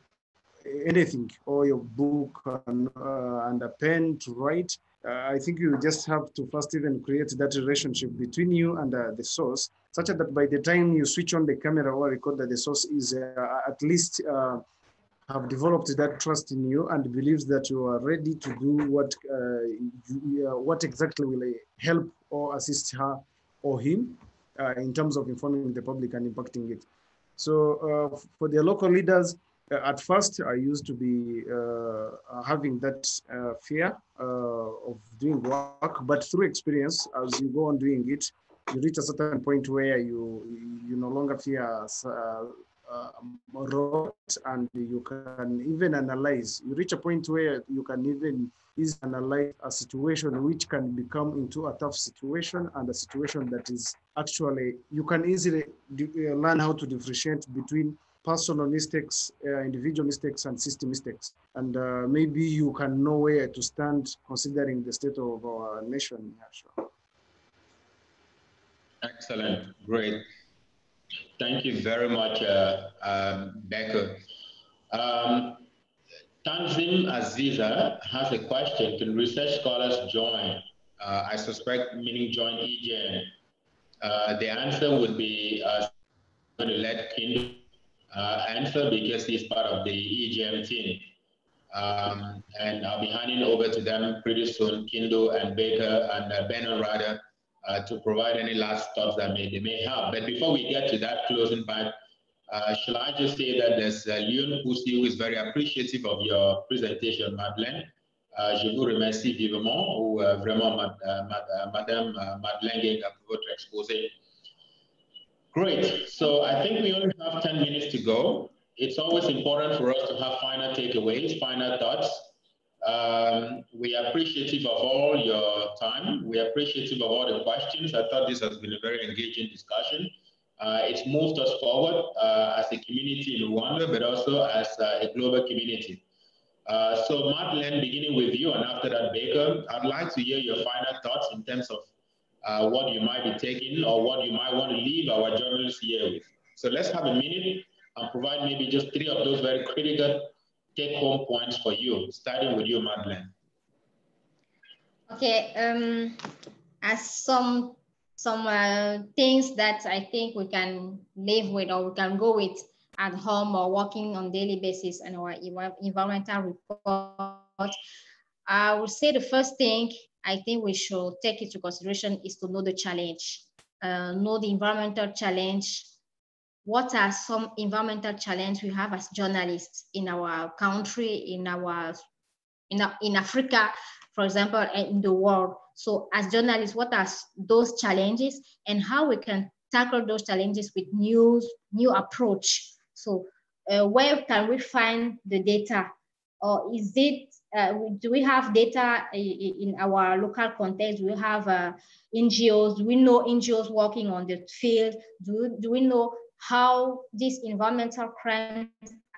anything, or your book and, uh, and a pen to write. Uh, I think you just have to first even create that relationship between you and uh, the source, such that by the time you switch on the camera or record that the source is uh, at least uh, have developed that trust in you and believes that you are ready to do what, uh, you, uh, what exactly will help or assist her or him uh, in terms of informing the public and impacting it. So uh, for the local leaders, at first, I used to be uh, having that uh, fear uh, of doing work, but through experience, as you go on doing it, you reach a certain point where you you no longer fear uh, um, roads, and you can even analyze. You reach a point where you can even is analyze a situation which can become into a tough situation, and a situation that is actually, you can easily learn how to differentiate between personal mistakes, uh, individual mistakes, and system mistakes. And uh, maybe you can know where to stand considering the state of our nation. Excellent, great. Thank you very much, uh, uh, Baker. Um, Tanzim Aziza has a question. Can research scholars join? Uh, I suspect meaning join E J N. Uh, the answer would be uh, to let Kiyundu uh, answer, because he's part of the E J M team. Um, and I'll be handing over to them pretty soon, Kiyundu and Baker and uh, Benon rather, uh, to provide any last thoughts that may, they may have. But before we get to that closing part, Uh, shall I just say that there's uh, Leon Poussy, who is very appreciative of your presentation, Madeleine. Uh, je vous remercie vivement, ou uh, vraiment, mad uh, mad uh, Madame uh, Madeleine Ngeunga, for votre exposé. Great. So I think we only have ten minutes to go. It's always important for us to have final takeaways, final thoughts. Um, we are appreciative of all your time. We are appreciative of all the questions. I thought this has been a very engaging discussion. Uh, it's moved us forward uh, as a community in Rwanda, but also as uh, a global community. Uh, so Madeleine, beginning with you, and after that Baker, I'd like to hear your final thoughts in terms of uh, what you might be taking or what you might want to leave our journalists here with. So let's have a minute and provide maybe just three of those very critical take-home points for you, starting with you, Madeleine. Okay, um, as some some uh, things that I think we can live with or we can go with at home or working on daily basis and our environmental report. I would say the first thing I think we should take into consideration is to know the challenge, uh, know the environmental challenge. What are some environmental challenges we have as journalists in our country, in our, in, our, in Africa, for example, and in the world? So as journalists, what are those challenges and how we can tackle those challenges with new, new approach? So uh, where can we find the data? Or is it, uh, do we have data in our local context? Do we have uh, N G Os? Do we know N G Os working on the field? Do, do we know how these environmental crimes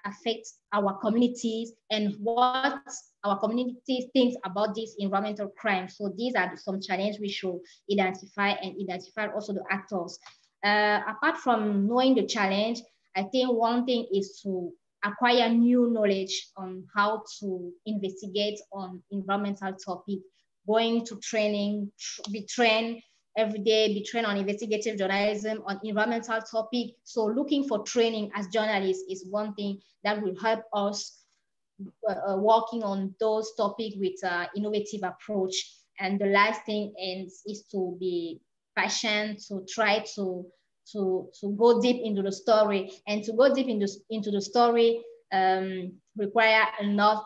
affect our communities and what our community thinks about these environmental crimes? So these are some challenges we should identify and identify also the actors. Uh, apart from knowing the challenge, I think one thing is to acquire new knowledge on how to investigate on environmental topic, going to training, be trained every day, be trained on investigative journalism, on environmental topic. So looking for training as journalists is one thing that will help us Uh, working on those topics with uh, innovative approach. And the last thing is, is to be patient, to try to, to, to go deep into the story. And to go deep into, into the story um, require a lot,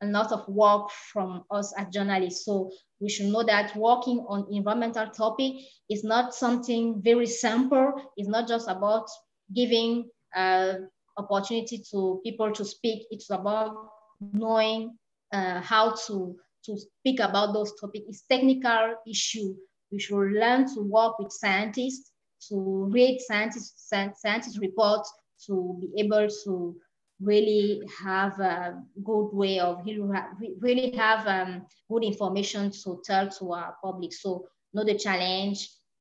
a lot of work from us as journalists. So we should know that working on environmental topic is not something very simple. It's not just about giving uh, opportunity to people to speak. It's about knowing uh, how to, to speak about those topics. It's technical issue. We should learn to work with scientists, to read scientists, scientists reports, to be able to really have a good way of, really have um, good information to tell to our public. So know the challenge,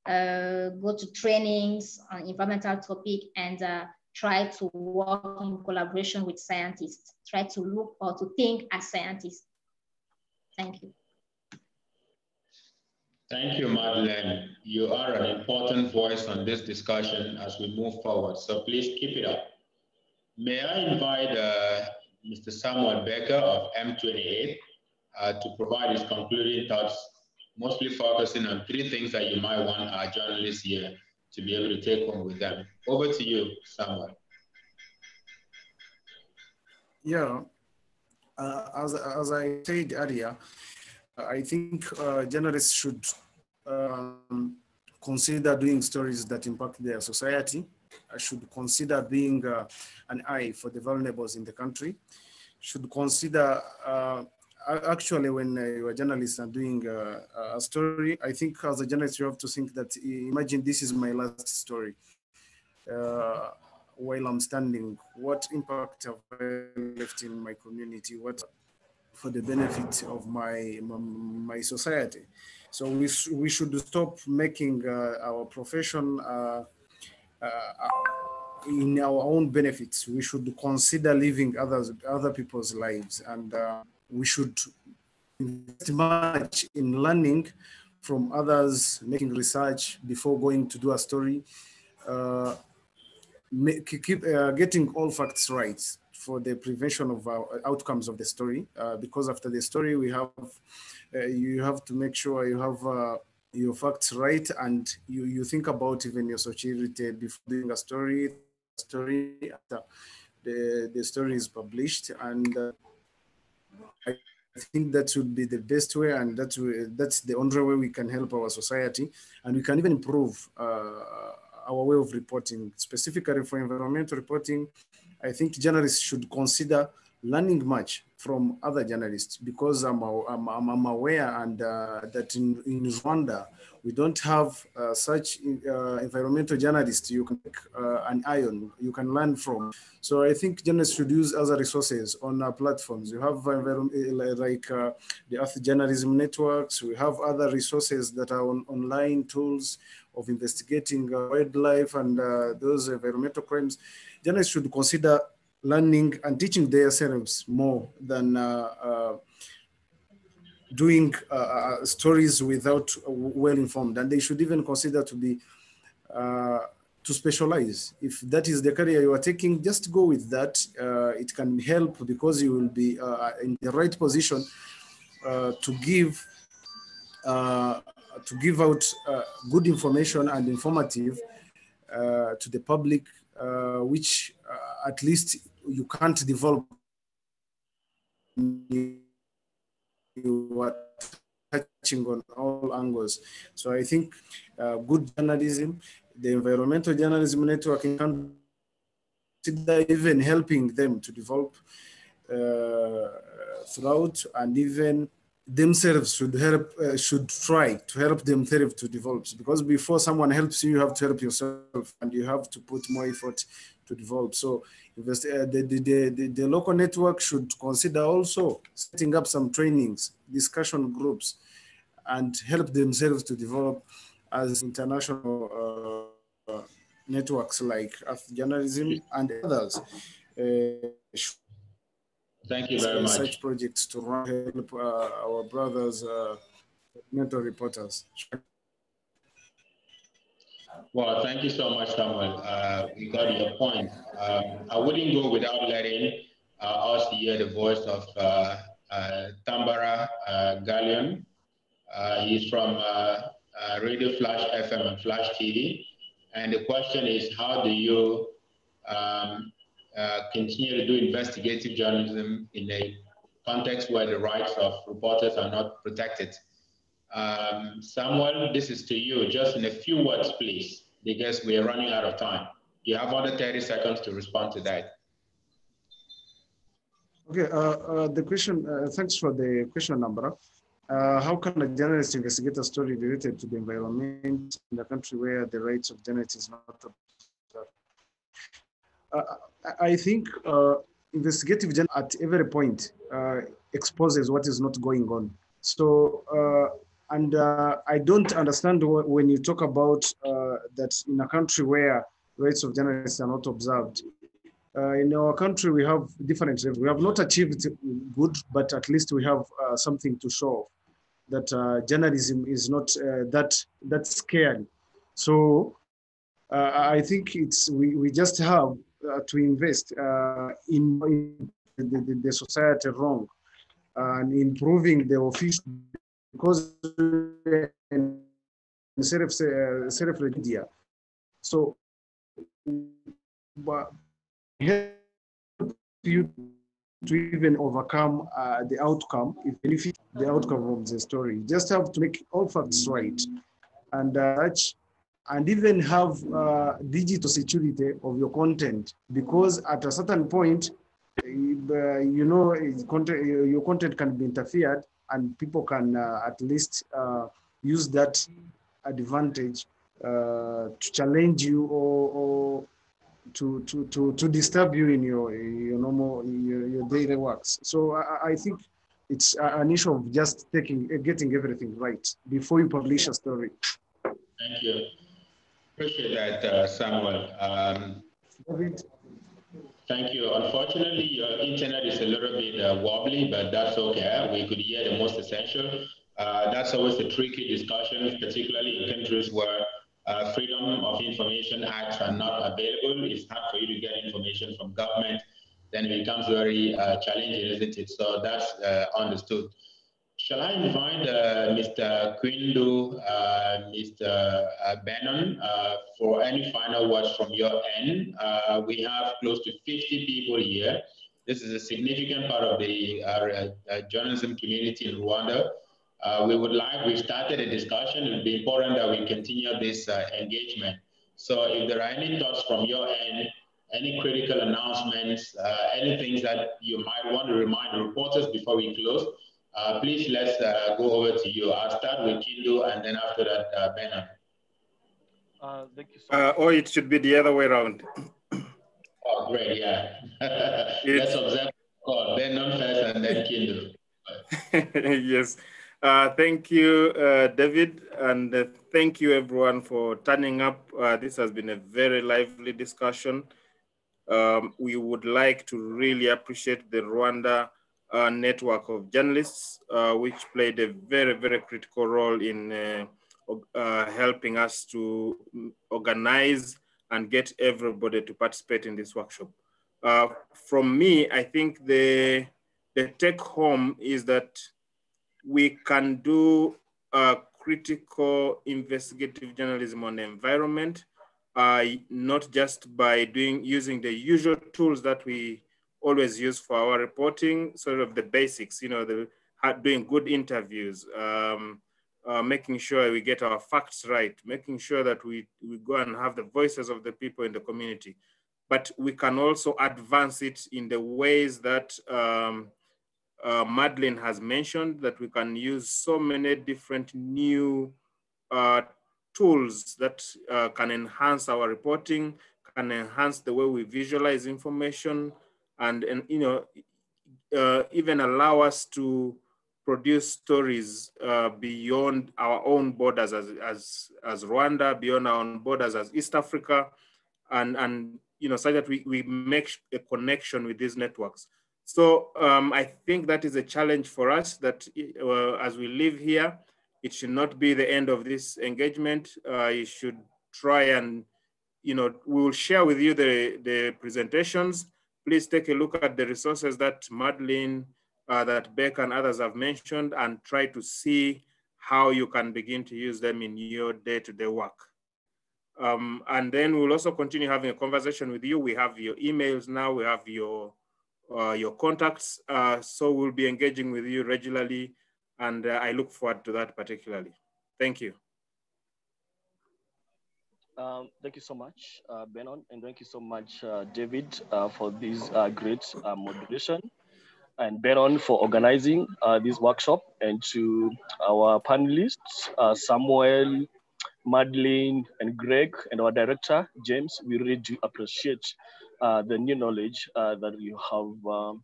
uh, go to trainings on environmental topic, and uh, try to work in collaboration with scientists, try to look or to think as scientists. Thank you. Thank you, Madeleine. You are an important voice on this discussion as we move forward, so please keep it up. May I invite uh, Mister Samuel Baker of M twenty-eight uh, to provide his concluding thoughts, mostly focusing on three things that you might want our journalists here to be able to take on with them. Over to you, Samuel. Yeah, uh, as, as I said earlier, I think uh, journalists should um, consider doing stories that impact their society, should consider being uh, an eye for the vulnerables in the country, should consider, uh, actually when uh, you're a journalist and doing uh, a story, I think as a journalist, you have to think that, imagine this is my last story. Uh, while I'm standing, what impact have I left in my community? What for the benefit of my, my society? So we, we should stop making uh, our profession uh, uh, in our own benefits. We should consider living others, other people's lives. And uh, we should invest much in learning from others, making research before going to do a story, uh, make, keep uh, getting all facts right for the prevention of our outcomes of the story, uh, because after the story we have, uh, you have to make sure you have uh, your facts right, and you, you think about even your security before doing a story, story after the, the story is published. And uh, I think that would be the best way, and that's, that's the only way we can help our society, and we can even improve uh, our way of reporting, specifically for environmental reporting. I think journalists should consider learning much from other journalists, because I'm, I'm, I'm aware and uh, that in, in Rwanda, we don't have uh, such uh, environmental journalists you can pick uh, an eye on, you can learn from. So I think journalists should use other resources on our platforms. You have uh, like uh, the Earth Journalism Networks, we have other resources that are on, online tools of investigating uh, wildlife and uh, those environmental crimes. Journalists should consider learning and teaching themselves more than uh, uh, doing uh, stories without well-informed. And they should even consider to be, uh, to specialize. If that is the career you are taking, just go with that. Uh, it can help because you will be uh, in the right position uh, to give uh, to give out uh, good information and informative uh, to the public, uh, which uh, at least you can't develop you are touching on all angles. So I think uh, good journalism, the Environmental Journalism Network can consider even helping them to develop uh, throughout, and even themselves should help, uh, should try to help themselves to develop, because before someone helps you, you have to help yourself, and you have to put more effort to develop. So invest, uh, the, the, the, the local network should consider also setting up some trainings, discussion groups, and help themselves to develop as international uh, networks like Earth Journalism and others. Uh, Thank you very much. Such projects to help uh, our brothers, uh, mentor reporters. Well, thank you so much, Samuel. Uh, we got your point. Um, I wouldn't go without letting uh, us hear the voice of uh, uh, Tambara uh, Gallion. Uh, he's from uh, uh, Radio Flash F M and Flash T V. And the question is, how do you um, Uh, continue to do investigative journalism in a context where the rights of reporters are not protected? Um, Samuel, this is to you, just in a few words, please, because we are running out of time. You have under thirty seconds to respond to that. Okay, uh, uh, the question, uh, thanks for the question, number. Uh, how can a journalist investigate a story related to the environment in a country where the rights of journalists is not observed? Uh, I think uh, investigative journalism at every point uh, exposes what is not going on. So, uh, and uh, I don't understand wh when you talk about uh, that in a country where rights of journalists are not observed. Uh, in our country, we have different levels. We have not achieved good, but at least we have uh, something to show that uh, journalism is not uh, that that scary. So, uh, I think it's we we just have. Uh, to invest uh, in, in the, the society wrong and improving the official, because in self media. So, but help you to even overcome uh, the outcome, even if it's the outcome of the story. You just have to make all facts right, and uh, and even have uh, digital security of your content, because at a certain point, uh, you know, content, your content can be interfered, and people can uh, at least uh, use that advantage uh, to challenge you or, or to, to to to disturb you in your your normal your, your daily works. So I, I think it's an issue of just taking getting everything right before you publish a story. Thank you. Appreciate that, uh, Samuel. Um, David. Thank you. Unfortunately, your internet is a little bit uh, wobbly, but that's okay. We could hear the most essential. Uh, that's always a tricky discussion, particularly in countries where uh, freedom of information acts are not available. It's hard for you to get information from government. Then it becomes very uh, challenging, isn't it? So that's uh, understood. Shall I invite uh, Mister Kiyundu, uh, Mister Benon, uh, for any final words from your end? Uh, we have close to fifty people here. This is a significant part of the uh, uh, journalism community in Rwanda. Uh, we would like, we've started a discussion. It would be important that we continue this uh, engagement. So if there are any thoughts from your end, any critical announcements, uh, any things that you might want to remind reporters before we close, Uh, please let's uh, go over to you. I'll start with Kiyundu, and then after that, uh, Benon. Uh, thank you so much. Uh, or it should be the other way around. Oh, great, yeah. Let's observe. Oh, Benon first, and then Kiyundu. Yes. Uh, thank you, uh, David, and uh, thank you, everyone, for turning up. Uh, this has been a very lively discussion. Um, we would like to really appreciate the Rwanda Uh, network of journalists, uh, which played a very, very critical role in uh, uh, helping us to organize and get everybody to participate in this workshop. Uh, from me, I think the, the take home is that we can do uh, critical investigative journalism on the environment, uh, not just by doing using the usual tools that we always use for our reporting, sort of the basics, you know, the, doing good interviews, um, uh, making sure we get our facts right, making sure that we, we go and have the voices of the people in the community. But we can also advance it in the ways that um, uh, Madeleine has mentioned, that we can use so many different new uh, tools that uh, can enhance our reporting, can enhance the way we visualize information, And, and you know, uh, even allow us to produce stories uh, beyond our own borders as, as, as Rwanda, beyond our own borders as East Africa, and, and you know, so that we, we make a connection with these networks. So um, I think that is a challenge for us, that uh, as we live here, it should not be the end of this engagement. Uh, you should try and, you know, we will share with you the, the presentations. Please take a look at the resources that Madeleine, uh, that Beck and others have mentioned, and try to see how you can begin to use them in your day-to-day work. Um, and then we'll also continue having a conversation with you. We have your emails now, we have your, uh, your contacts. Uh, so we'll be engaging with you regularly, and uh, I look forward to that particularly. Thank you. Um, thank you so much, uh, Benon, and thank you so much, uh, David, uh, for this uh, great uh, moderation, and Benon for organizing uh, this workshop, and to our panelists, uh, Samuel, Madeleine, and Greg, and our director, James. We really do appreciate uh, the new knowledge uh, that you have um,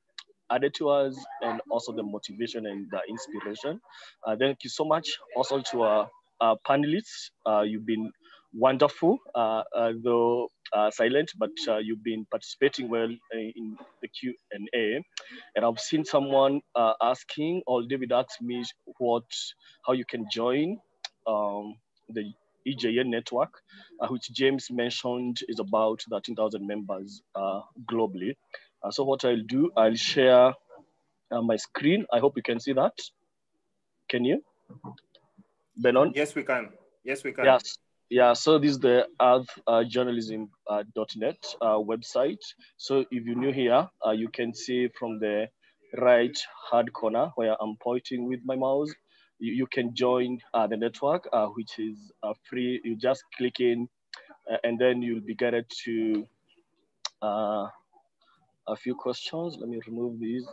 added to us, and also the motivation and the inspiration. Uh, thank you so much also to our, our panelists. Uh, you've been wonderful, uh, uh, though uh, silent, but uh, you've been participating well uh, in the Q and A. And I've seen someone uh, asking, or David asked me, what, how you can join um, the E J N network, uh, which James mentioned is about thirteen thousand members uh, globally. Uh, so what I'll do, I'll share uh, my screen. I hope you can see that. Can you? Benon? Yes, we can. Yes, we can. Yes. Yeah, so this is the earth journalism dot net uh, uh, website. So if you're new here, uh, you can see from the right hand corner where I'm pointing with my mouse, you, you can join uh, the network, uh, which is uh, free. You just click in, uh, and then you'll be guided to uh, a few questions. Let me remove these.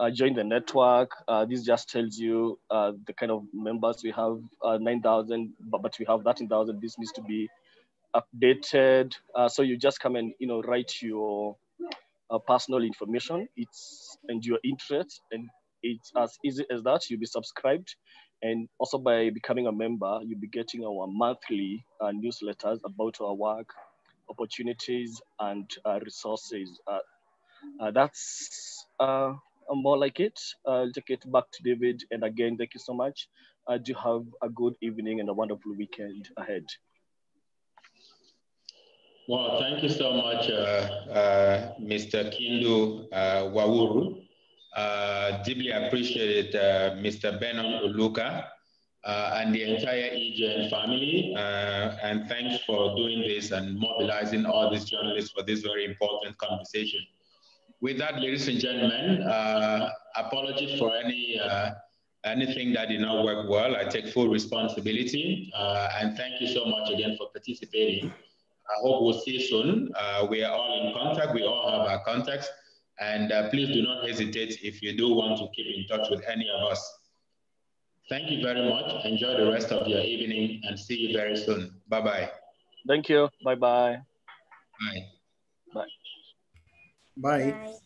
Uh, join the network. Uh, this just tells you uh, the kind of members we have, uh, nine thousand, but, but we have thirteen thousand. This needs to be updated. Uh, so you just come and, you know, write your uh, personal information, it's and your interest, and it's as easy as that. You'll be subscribed, and also by becoming a member, you'll be getting our monthly uh, newsletters about our work, opportunities, and uh, resources. Uh, uh, that's uh, more like it. I'll take it back to David. And again, thank you so much. Uh, do have a good evening and a wonderful weekend ahead. Well, thank you so much, uh, uh, Mister Kiyundu uh, Waweru. Uh, deeply appreciated, uh, Mister Benon Oluka uh, and the entire E J N family. Uh, and thanks for doing this and mobilizing all these journalists for this very important conversation. With that, ladies and gentlemen, uh, apologies for any uh, anything that did not work well. I take full responsibility. Uh, and thank you so much again for participating. I hope we'll see you soon. Uh, we are all in contact. We all have our contacts. And uh, please do not hesitate if you do want to keep in touch with any of us. Thank you very much. Enjoy the rest of your evening and see you very soon. Bye-bye. Thank you. Bye-bye. Bye. Bye. Bye. Bye.